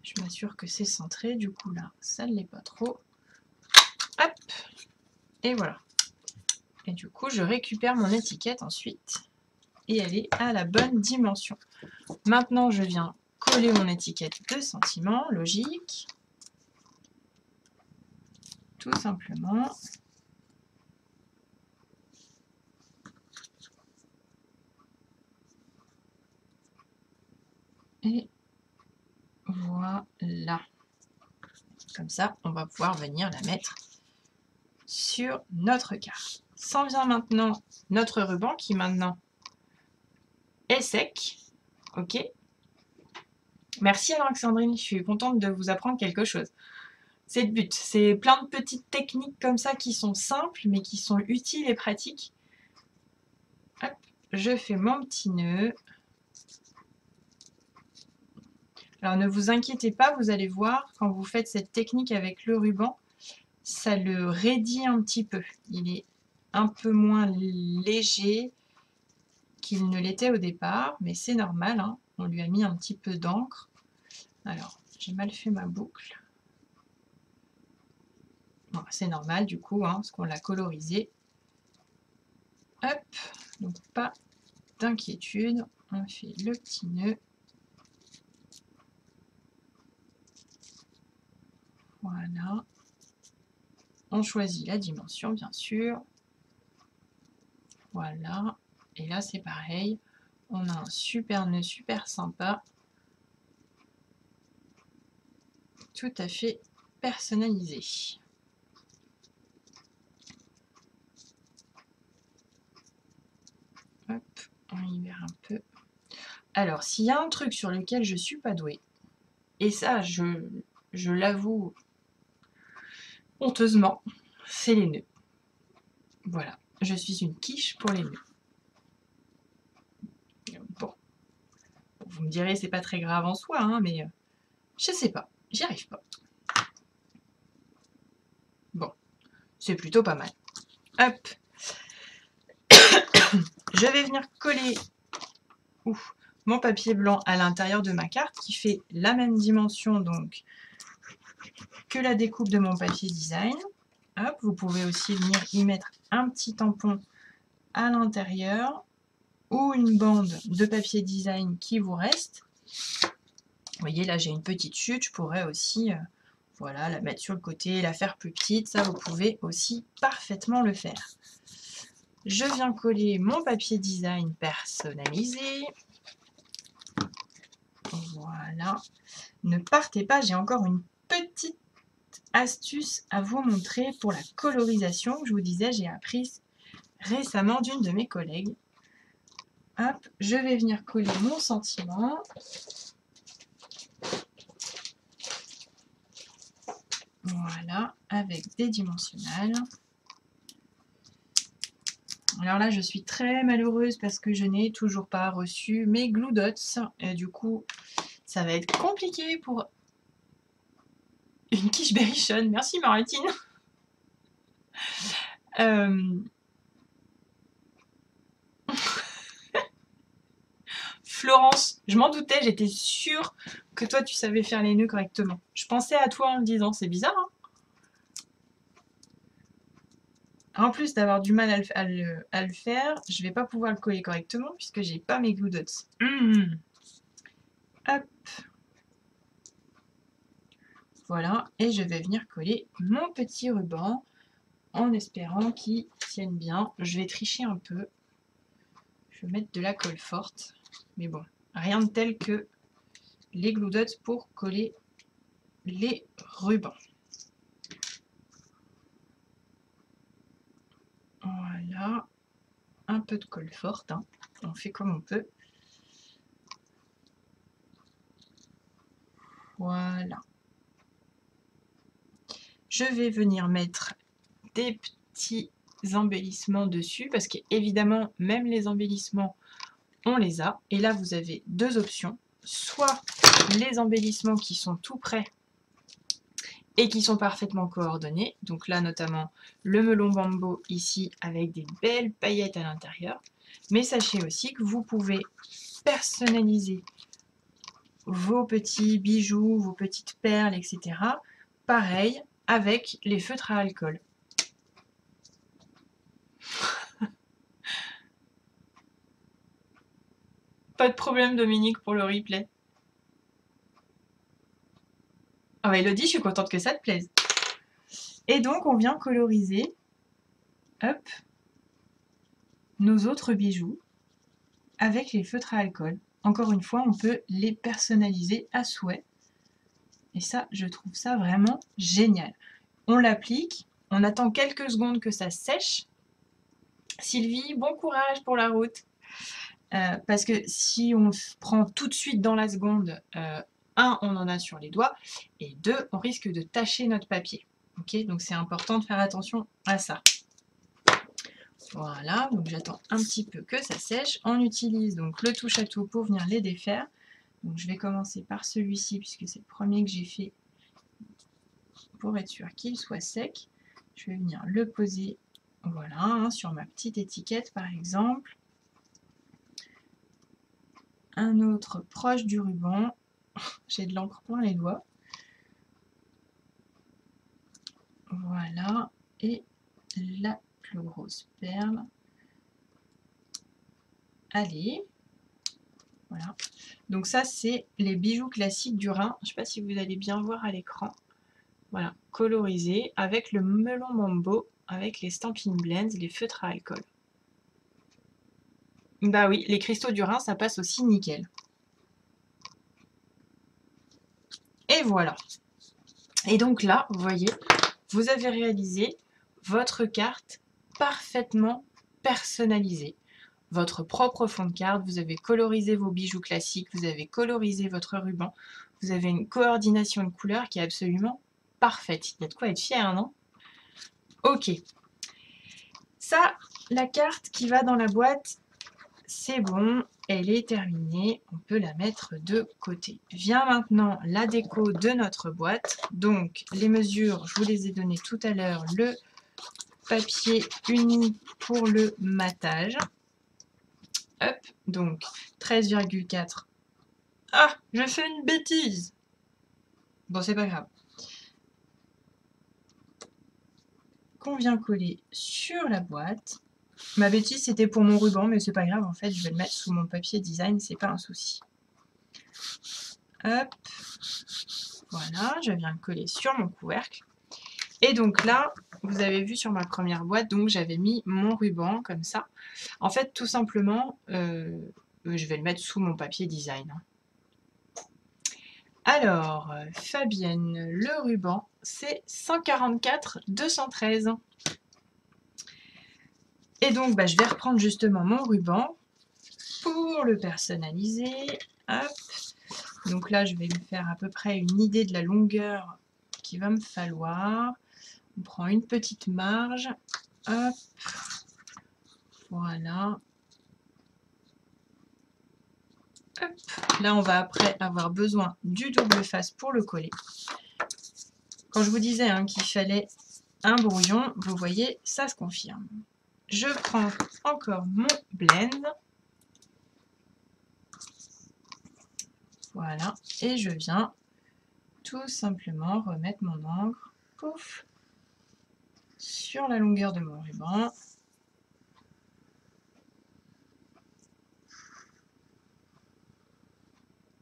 Je m'assure que c'est centré, du coup là, ça ne l'est pas trop. Hop, et voilà. Et du coup, je récupère mon étiquette ensuite et elle est à la bonne dimension. Maintenant, je viens coller mon étiquette de sentiment, logique. Tout simplement. Et voilà. Comme ça, on va pouvoir venir la mettre sur notre carte. S'en vient maintenant notre ruban qui maintenant est sec. Ok. Merci Alexandrine, je suis contente de vous apprendre quelque chose. C'est le but. C'est plein de petites techniques comme ça qui sont simples mais qui sont utiles et pratiques. Hop, je fais mon petit nœud. Alors ne vous inquiétez pas, vous allez voir, quand vous faites cette technique avec le ruban, ça le raidit un petit peu. Il est un peu moins léger qu'il ne l'était au départ, mais c'est normal, hein. On lui a mis un petit peu d'encre. Alors, j'ai mal fait ma boucle. Bon, c'est normal du coup, hein, parce qu'on l'a colorisé. Hop, donc pas d'inquiétude, on fait le petit nœud. Voilà, on choisit la dimension bien sûr, voilà, et là c'est pareil, on a un super nœud super sympa, tout à fait personnalisé. Hop, on libère un peu. Alors s'il y a un truc sur lequel je suis pas douée, et ça je, je l'avoue honteusement, c'est les nœuds. Voilà, je suis une quiche pour les nœuds. Bon, vous me direz, c'est pas très grave en soi, hein, mais euh, je sais pas, j'y arrive pas. Bon, c'est plutôt pas mal. Hop, je vais venir coller ouf, mon papier blanc à l'intérieur de ma carte qui fait la même dimension, donc que la découpe de mon papier design. Hop, vous pouvez aussi venir y mettre un petit tampon à l'intérieur ou une bande de papier design qui vous reste. Vous voyez, là j'ai une petite chute, je pourrais aussi euh, voilà, la mettre sur le côté, la faire plus petite, ça vous pouvez aussi parfaitement le faire. Je viens coller mon papier design personnalisé. Voilà, ne partez pas, j'ai encore une petite astuce à vous montrer pour la colorisation. Je vous disais, j'ai appris récemment d'une de mes collègues. Hop, je vais venir coller mon sentiment. Voilà, avec des dimensionnels. Alors là, je suis très malheureuse parce que je n'ai toujours pas reçu mes glue dots. Et du coup, ça va être compliqué pour une quiche berrichonne. Merci Martine. euh... Florence, je m'en doutais, j'étais sûre que toi tu savais faire les nœuds correctement. Je pensais à toi en me disant, c'est bizarre, hein. En plus d'avoir du mal à le, à, le, à le faire, je vais pas pouvoir le coller correctement puisque j'ai pas mes glue dots. Mmh. Hop. Voilà, et je vais venir coller mon petit ruban en espérant qu'il tienne bien. Je vais tricher un peu. Je vais mettre de la colle forte. Mais bon, rien de tel que les glue dots pour coller les rubans. Voilà, un peu de colle forte, hein. On fait comme on peut. Voilà. Je vais venir mettre des petits embellissements dessus parce qu'évidemment, même les embellissements, on les a. Et là, vous avez deux options. Soit les embellissements qui sont tout prêts et qui sont parfaitement coordonnés. Donc là, notamment, le melon mambo ici avec des belles paillettes à l'intérieur. Mais sachez aussi que vous pouvez personnaliser vos petits bijoux, vos petites perles, et cetera. Pareil avec les feutres à alcool. Pas de problème Dominique pour le replay. Ah bah Elodie, je suis contente que ça te plaise. Et donc on vient coloriser, hop, nos autres bijoux avec les feutres à alcool. Encore une fois, on peut les personnaliser à souhait. Et ça, je trouve ça vraiment génial. On l'applique, on attend quelques secondes que ça sèche. Sylvie, bon courage pour la route. Euh, parce que si on prend tout de suite dans la seconde, euh, un, on en a sur les doigts, et deux, on risque de tacher notre papier. Okay, donc c'est important de faire attention à ça. Voilà, donc j'attends un petit peu que ça sèche. On utilise donc le touche à tout pour venir les défaire. Donc je vais commencer par celui-ci, puisque c'est le premier que j'ai fait, pour être sûr qu'il soit sec. Je vais venir le poser, voilà, hein, sur ma petite étiquette par exemple. Un autre proche du ruban. J'ai de l'encre plein les doigts. Voilà. Et la plus grosse perle. Allez. Voilà. Donc ça, c'est les bijoux classiques du Rhin. Je ne sais pas si vous allez bien voir à l'écran. Voilà. Colorisé avec le melon mambo, avec les Stampin' Blends, les feutres à alcool. Bah oui, les cristaux du Rhin, ça passe aussi nickel. Et voilà. Et donc là, vous voyez, vous avez réalisé votre carte parfaitement personnalisée. Votre propre fond de carte, vous avez colorisé vos bijoux classiques, vous avez colorisé votre ruban, vous avez une coordination de couleurs qui est absolument parfaite. Il y a de quoi être fier, non? Ok. Ça, la carte qui va dans la boîte... C'est bon, elle est terminée, on peut la mettre de côté. Vient maintenant la déco de notre boîte. Donc les mesures, je vous les ai données tout à l'heure, le papier uni pour le matage. Hop, donc treize virgule quatre. Ah, je fais une bêtise. Bon, c'est pas grave. Qu'on vient coller sur la boîte. Ma bêtise, c'était pour mon ruban, mais c'est pas grave, en fait, je vais le mettre sous mon papier design, c'est pas un souci. Hop, voilà, je viens le coller sur mon couvercle. Et donc là, vous avez vu sur ma première boîte, donc j'avais mis mon ruban comme ça. En fait, tout simplement, euh, je vais le mettre sous mon papier design. Alors, Fabienne, le ruban, c'est cent quarante-quatre deux cent treize. Et donc, bah, je vais reprendre justement mon ruban pour le personnaliser. Hop. Donc là, je vais me faire à peu près une idée de la longueur qu'il va me falloir. On prend une petite marge. Hop. Voilà. Hop. Là, on va après avoir besoin du double face pour le coller. Quand je vous disais hein, qu'il fallait un brouillon, vous voyez, ça se confirme. Je prends encore mon blend. Voilà, et je viens tout simplement remettre mon encre, pouf, sur la longueur de mon ruban.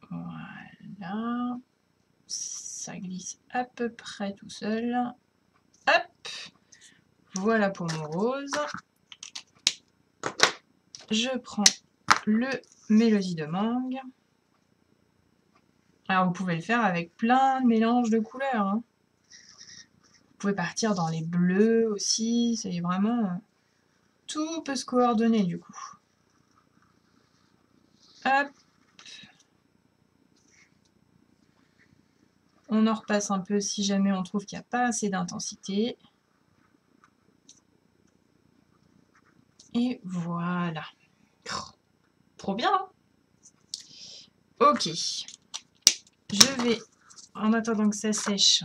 Voilà, ça glisse à peu près tout seul. Hop, voilà pour mon rose. Je prends le Mélodie de Mangue. Alors vous pouvez le faire avec plein de mélanges de couleurs. Hein. Vous pouvez partir dans les bleus aussi. C'est vraiment... Tout peut se coordonner du coup. Hop. On en repasse un peu si jamais on trouve qu'il n'y a pas assez d'intensité. Et voilà. Trop bien, hein? Ok. Je vais, en attendant que ça sèche,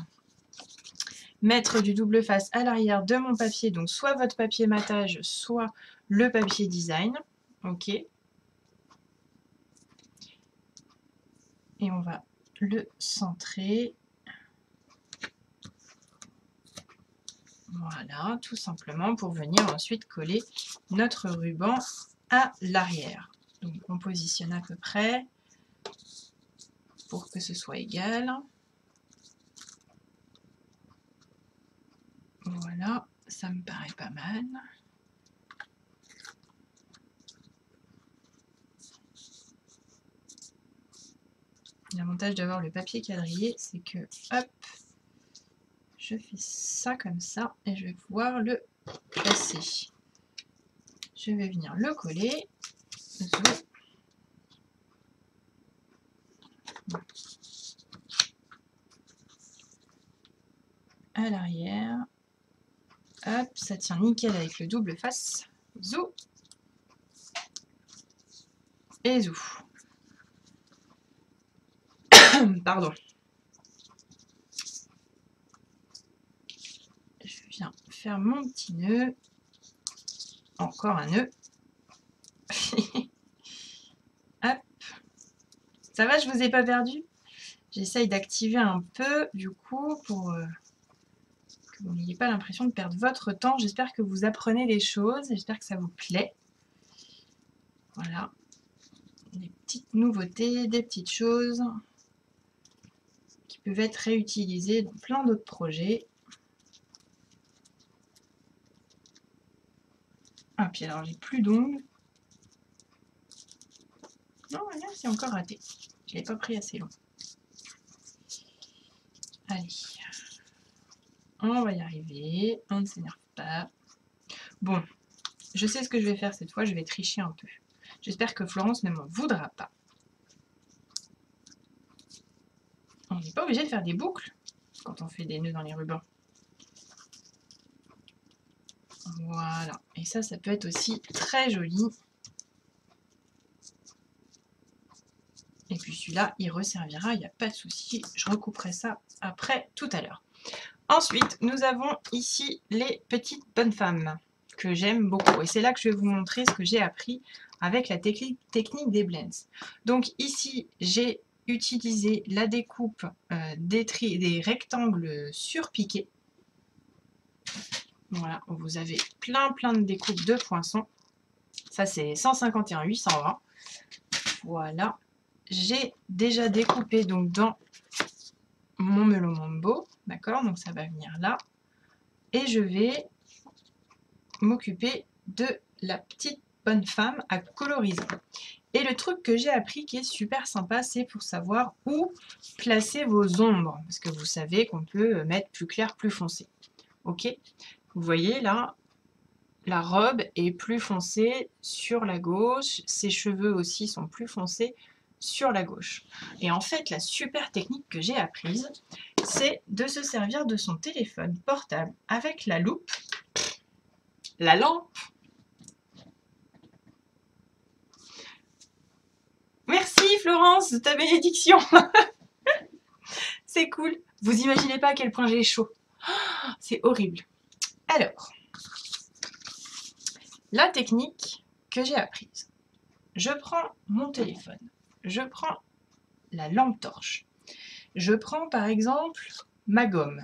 mettre du double face à l'arrière de mon papier. Donc, soit votre papier matage, soit le papier design. Ok. Et on va le centrer. Voilà, tout simplement pour venir ensuite coller notre ruban à l'arrière. Donc, on positionne à peu près. Pour que ce soit égal. Voilà, ça me paraît pas mal. L'avantage d'avoir le papier quadrillé, c'est que hop, je fais ça comme ça et je vais pouvoir le placer. Je vais venir le coller. Zoom. À l'arrière, hop, ça tient nickel avec le double face, zou, et zou, pardon, je viens faire mon petit nœud, encore un nœud, hop, ça va, je vous ai pas perdu? J'essaye d'activer un peu du coup pour euh, que vous n'ayez pas l'impression de perdre votre temps. J'espère que vous apprenez les choses, j'espère que ça vous plaît. Voilà, des petites nouveautés, des petites choses qui peuvent être réutilisées dans plein d'autres projets. Ah, puis alors j'ai plus d'ongles. Non, là c'est encore raté, je ne l'ai pas pris assez long. Allez, on va y arriver, on ne s'énerve pas. Bon, je sais ce que je vais faire cette fois, je vais tricher un peu. J'espère que Florence ne m'en voudra pas. On n'est pas obligé de faire des boucles quand on fait des nœuds dans les rubans. Voilà, et ça, ça peut être aussi très joli. Et puis celui-là, il resservira, il n'y a pas de souci. Je recouperai ça après, tout à l'heure. Ensuite, nous avons ici les petites bonnes femmes que j'aime beaucoup. Et c'est là que je vais vous montrer ce que j'ai appris avec la technique des blends. Donc ici, j'ai utilisé la découpe euh, des, tri des rectangles surpiqués. Voilà, vous avez plein plein de découpes de poinçons. Ça, c'est cent cinquante et un huit cent vingt. Voilà. J'ai déjà découpé donc dans mon Melon Mambo, d'accord, donc ça va venir là, et je vais m'occuper de la petite bonne femme à coloriser. Et le truc que j'ai appris qui est super sympa, c'est pour savoir où placer vos ombres, parce que vous savez qu'on peut mettre plus clair, plus foncé. Ok, vous voyez là, la robe est plus foncée sur la gauche, ses cheveux aussi sont plus foncés sur la gauche. Et en fait, la super technique que j'ai apprise, c'est de se servir de son téléphone portable avec la loupe, la lampe. Merci Florence de ta bénédiction. C'est cool. Vous imaginez pas à quel point j'ai chaud. Oh, c'est horrible. Alors, la technique que j'ai apprise. Je prends mon téléphone. Je prends la lampe torche. Je prends par exemple ma gomme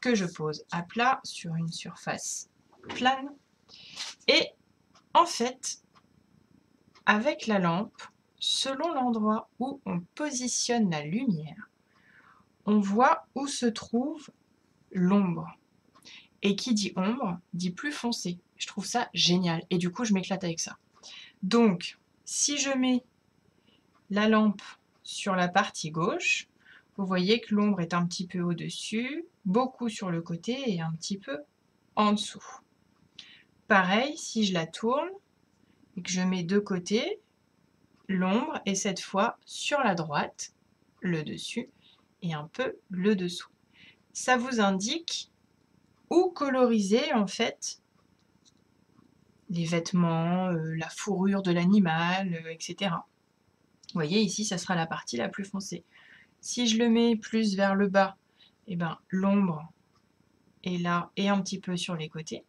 que je pose à plat sur une surface plane. Et en fait, avec la lampe, selon l'endroit où on positionne la lumière, on voit où se trouve l'ombre. Et qui dit ombre, dit plus foncé. Je trouve ça génial. Et du coup, je m'éclate avec ça. Donc, si je mets la lampe sur la partie gauche, vous voyez que l'ombre est un petit peu au-dessus, beaucoup sur le côté et un petit peu en dessous. Pareil, si je la tourne et que je mets deux côtés, l'ombre est cette fois sur la droite, le dessus et un peu le dessous. Ça vous indique où coloriser en fait les vêtements, euh, la fourrure de l'animal, euh, et cetera. Vous voyez, ici, ça sera la partie la plus foncée. Si je le mets plus vers le bas, eh ben, l'ombre est là et un petit peu sur les côtés.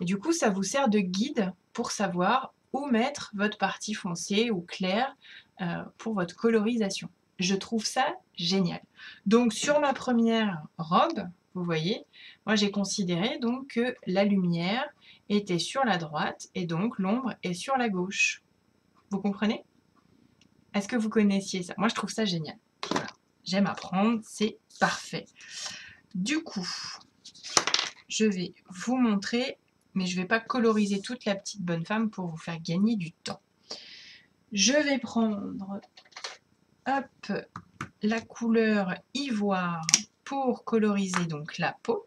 Et du coup, ça vous sert de guide pour savoir où mettre votre partie foncée ou claire euh, pour votre colorisation. Je trouve ça génial. Donc, sur ma première robe, vous voyez, moi j'ai considéré donc que la lumière était sur la droite et donc l'ombre est sur la gauche. Vous comprenez? Est-ce que vous connaissiez ça? Moi je trouve ça génial. Voilà. J'aime apprendre, c'est parfait. Du coup, je vais vous montrer, mais je ne vais pas coloriser toute la petite bonne femme pour vous faire gagner du temps. Je vais prendre hop, la couleur ivoire pour coloriser donc la peau.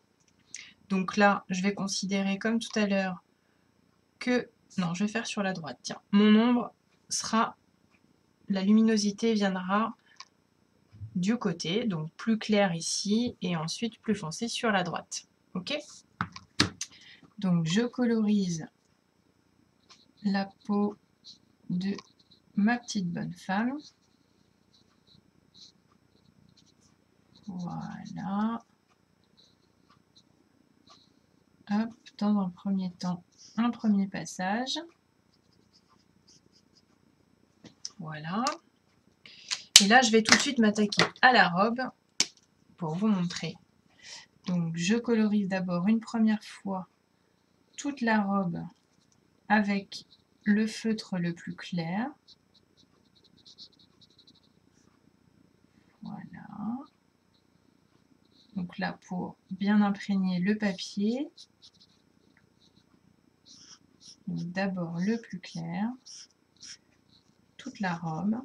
Donc là, je vais considérer comme tout à l'heure que... Non, je vais faire sur la droite. Tiens, mon ombre sera... La luminosité viendra du côté, donc plus clair ici et ensuite plus foncé sur la droite. Ok? Donc je colorise la peau de ma petite bonne femme. Voilà. Hop, dans un premier temps, un premier passage. Voilà. Et là, je vais tout de suite m'attaquer à la robe pour vous montrer. Donc, je colorise d'abord une première fois toute la robe avec le feutre le plus clair. Voilà. Donc là, pour bien imprégner le papier, d'abord le plus clair, toute la robe,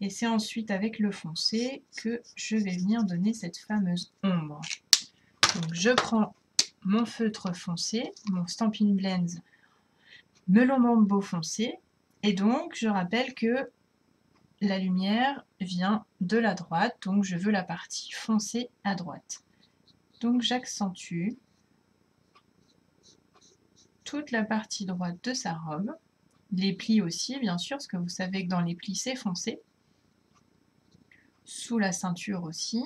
et c'est ensuite avec le foncé que je vais venir donner cette fameuse ombre. Donc je prends mon feutre foncé, mon Stampin' Blends Melon Mambo foncé, et donc je rappelle que la lumière vient de la droite, donc je veux la partie foncée à droite. Donc j'accentue toute la partie droite de sa robe, les plis aussi bien sûr, parce que vous savez que dans les plis c'est foncé, sous la ceinture aussi.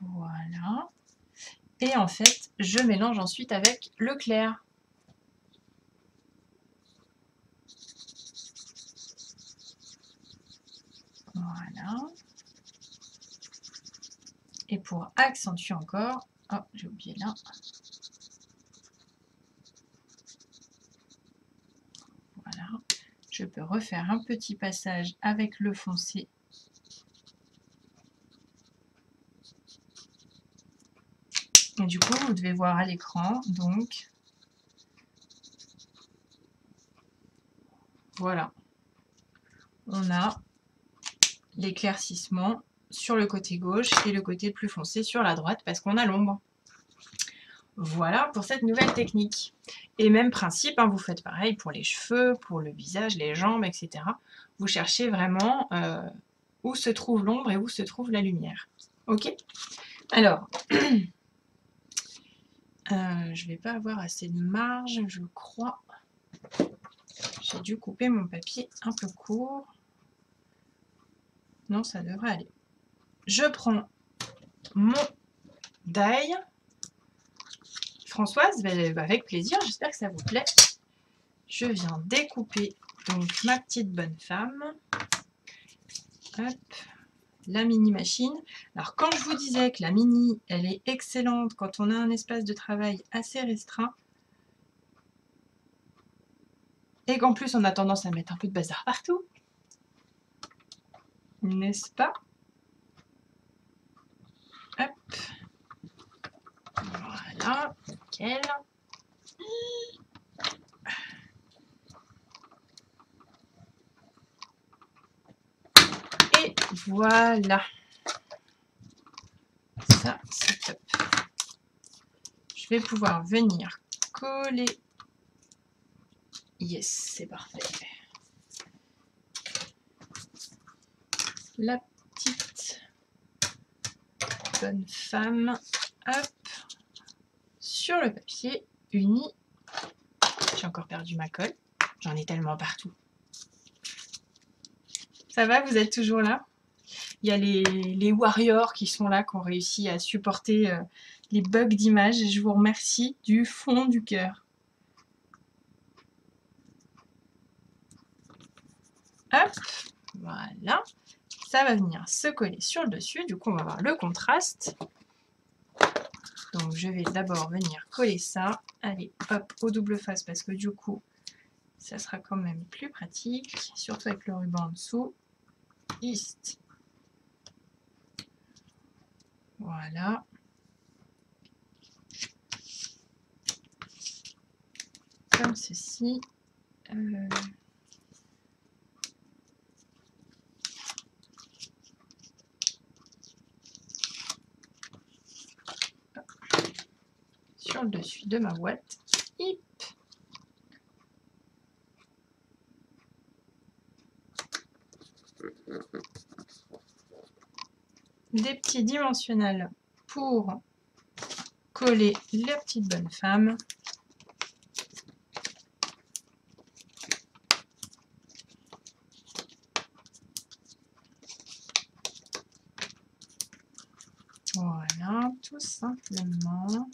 Voilà. Et en fait, je mélange ensuite avec le clair. Voilà. Et pour accentuer encore, oh, j'ai oublié là. Voilà. Je peux refaire un petit passage avec le foncé. Et du coup, vous devez voir à l'écran, donc. Voilà. On a l'éclaircissement sur le côté gauche et le côté plus foncé sur la droite parce qu'on a l'ombre. Voilà pour cette nouvelle technique. Et même principe, hein, vous faites pareil pour les cheveux, pour le visage, les jambes, et cetera. Vous cherchez vraiment euh, où se trouve l'ombre et où se trouve la lumière. Ok. Alors, euh, je vais pas avoir assez de marge, je crois. J'ai dû couper mon papier un peu court. Non, ça devrait aller. Je prends mon die. Françoise, ben, ben avec plaisir, j'espère que ça vous plaît. Je viens découper donc ma petite bonne femme. Hop, la mini machine. Alors quand je vous disais que la mini, elle est excellente quand on a un espace de travail assez restreint et qu'en plus on a tendance à mettre un peu de bazar partout, n'est-ce pas? Hop. Voilà, nickel. Et voilà. Ça, c'est top. Je vais pouvoir venir coller. Yes, c'est parfait. La petite bonne femme. Hop. Sur le papier uni. J'ai encore perdu ma colle, j'en ai tellement partout. Ça va, vous êtes toujours là? Il y a les, les warriors qui sont là, qui ont réussi à supporter euh, les bugs d'image. Je vous remercie du fond du cœur. Hop, voilà. Ça va venir se coller sur le dessus, du coup on va voir le contraste. Donc je vais d'abord venir coller ça. Allez, hop, au double face parce que du coup, ça sera quand même plus pratique. Surtout avec le ruban en dessous. East. Voilà. Comme ceci. Euh... Sur le dessus de ma boîte. Hip. Des petits dimensionnels pour coller la petite bonne femme. Voilà, tout simplement.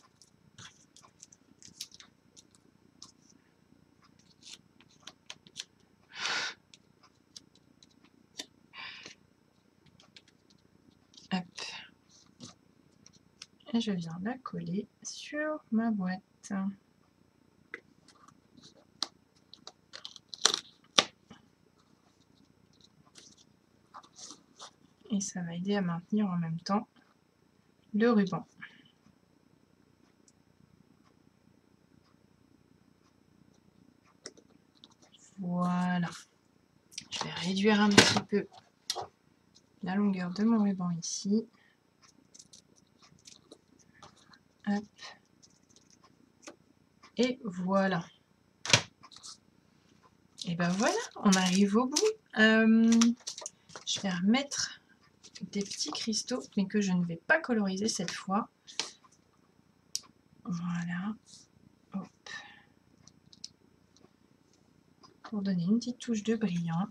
Je viens la coller sur ma boîte. Et ça va aider à maintenir en même temps le ruban. Voilà. Je vais réduire un petit peu la longueur de mon ruban ici. Hop. Et voilà. Et ben voilà, on arrive au bout. Euh, je vais remettre des petits cristaux, mais que je ne vais pas coloriser cette fois. Voilà. Hop. Pour donner une petite touche de brillant.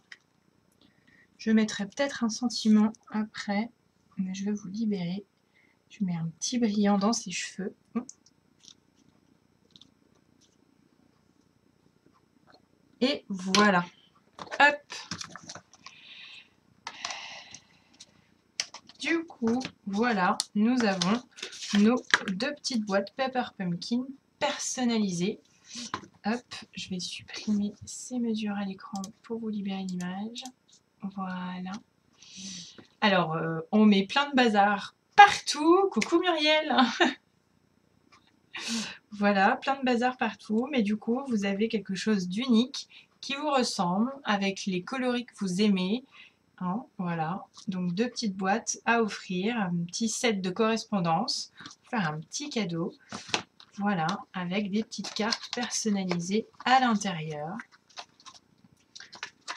Je mettrai peut-être un sentiment après, mais je vais vous libérer. Je mets un petit brillant dans ses cheveux. Et voilà. Hop. Du coup, voilà, nous avons nos deux petites boîtes Paper Pumpkin personnalisées. Hop, je vais supprimer ces mesures à l'écran pour vous libérer l'image. Voilà. Alors, euh, on met plein de bazar partout, coucou Muriel. Voilà, plein de bazar partout, mais du coup vous avez quelque chose d'unique qui vous ressemble avec les coloris que vous aimez, hein, voilà, donc deux petites boîtes à offrir, un petit set de correspondance, faire un petit cadeau, Voilà, avec des petites cartes personnalisées à l'intérieur.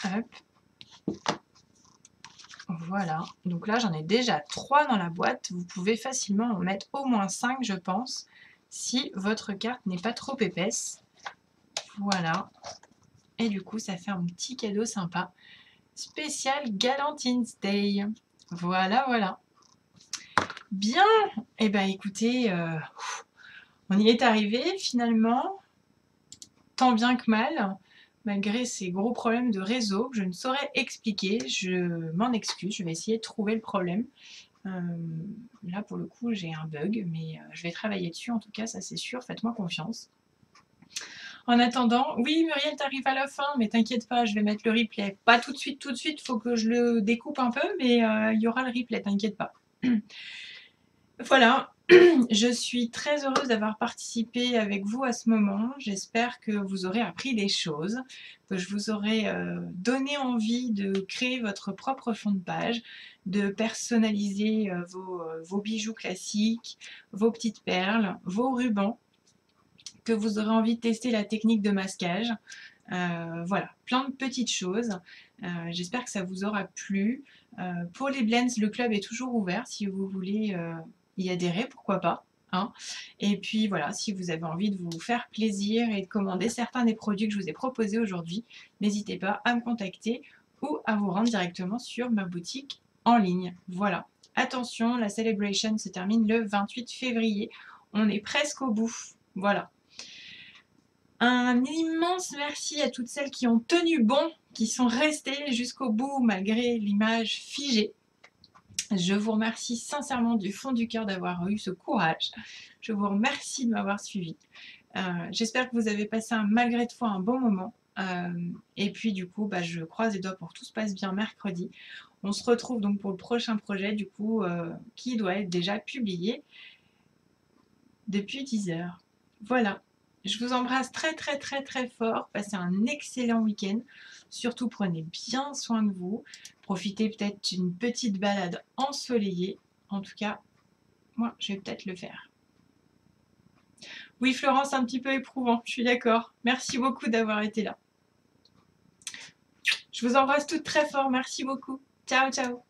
Hop. Voilà, donc là j'en ai déjà trois dans la boîte, vous pouvez facilement en mettre au moins cinq je pense, si votre carte n'est pas trop épaisse. Voilà, et du coup ça fait un petit cadeau sympa, spécial Galentine's Day. Voilà, voilà. Bien, et eh ben écoutez, euh, on y est arrivé finalement, tant bien que mal. Malgré ces gros problèmes de réseau que je ne saurais expliquer, je m'en excuse, je vais essayer de trouver le problème. Euh, là, pour le coup, j'ai un bug, mais je vais travailler dessus, en tout cas, ça c'est sûr, faites-moi confiance. En attendant, oui Muriel, t'arrives à la fin, mais t'inquiète pas, je vais mettre le replay. Pas tout de suite, tout de suite, faut que je le découpe un peu, mais euh, il y aura le replay, t'inquiète pas. Voilà. Je suis très heureuse d'avoir participé avec vous à ce moment. J'espère que vous aurez appris des choses, que je vous aurai euh, donné envie de créer votre propre fond de page, de personnaliser euh, vos, euh, vos bijoux classiques, vos petites perles, vos rubans, que vous aurez envie de tester la technique de masquage. Euh, voilà, plein de petites choses. Euh, J'espère que ça vous aura plu. Euh, pour les blends, le club est toujours ouvert si vous voulez... Euh, y adhérer, pourquoi pas, hein. Et puis voilà, si vous avez envie de vous faire plaisir et de commander certains des produits que je vous ai proposés aujourd'hui, n'hésitez pas à me contacter ou à vous rendre directement sur ma boutique en ligne. Voilà, attention, la celebration se termine le vingt-huit février, on est presque au bout, voilà. Un immense merci à toutes celles qui ont tenu bon, qui sont restées jusqu'au bout malgré l'image figée. Je vous remercie sincèrement du fond du cœur d'avoir eu ce courage. Je vous remercie de m'avoir suivi. Euh, J'espère que vous avez passé un, malgré tout un bon moment. Euh, et puis du coup, bah, je croise les doigts pour que tout se passe bien mercredi. On se retrouve donc pour le prochain projet du coup, euh, qui doit être déjà publié depuis dix heures. Voilà. Je vous embrasse très très très très fort, passez un excellent week-end, surtout prenez bien soin de vous, profitez peut-être d'une petite balade ensoleillée, en tout cas, moi je vais peut-être le faire. Oui Florence, un petit peu éprouvant, je suis d'accord, merci beaucoup d'avoir été là. Je vous embrasse toutes très fort, merci beaucoup, ciao ciao.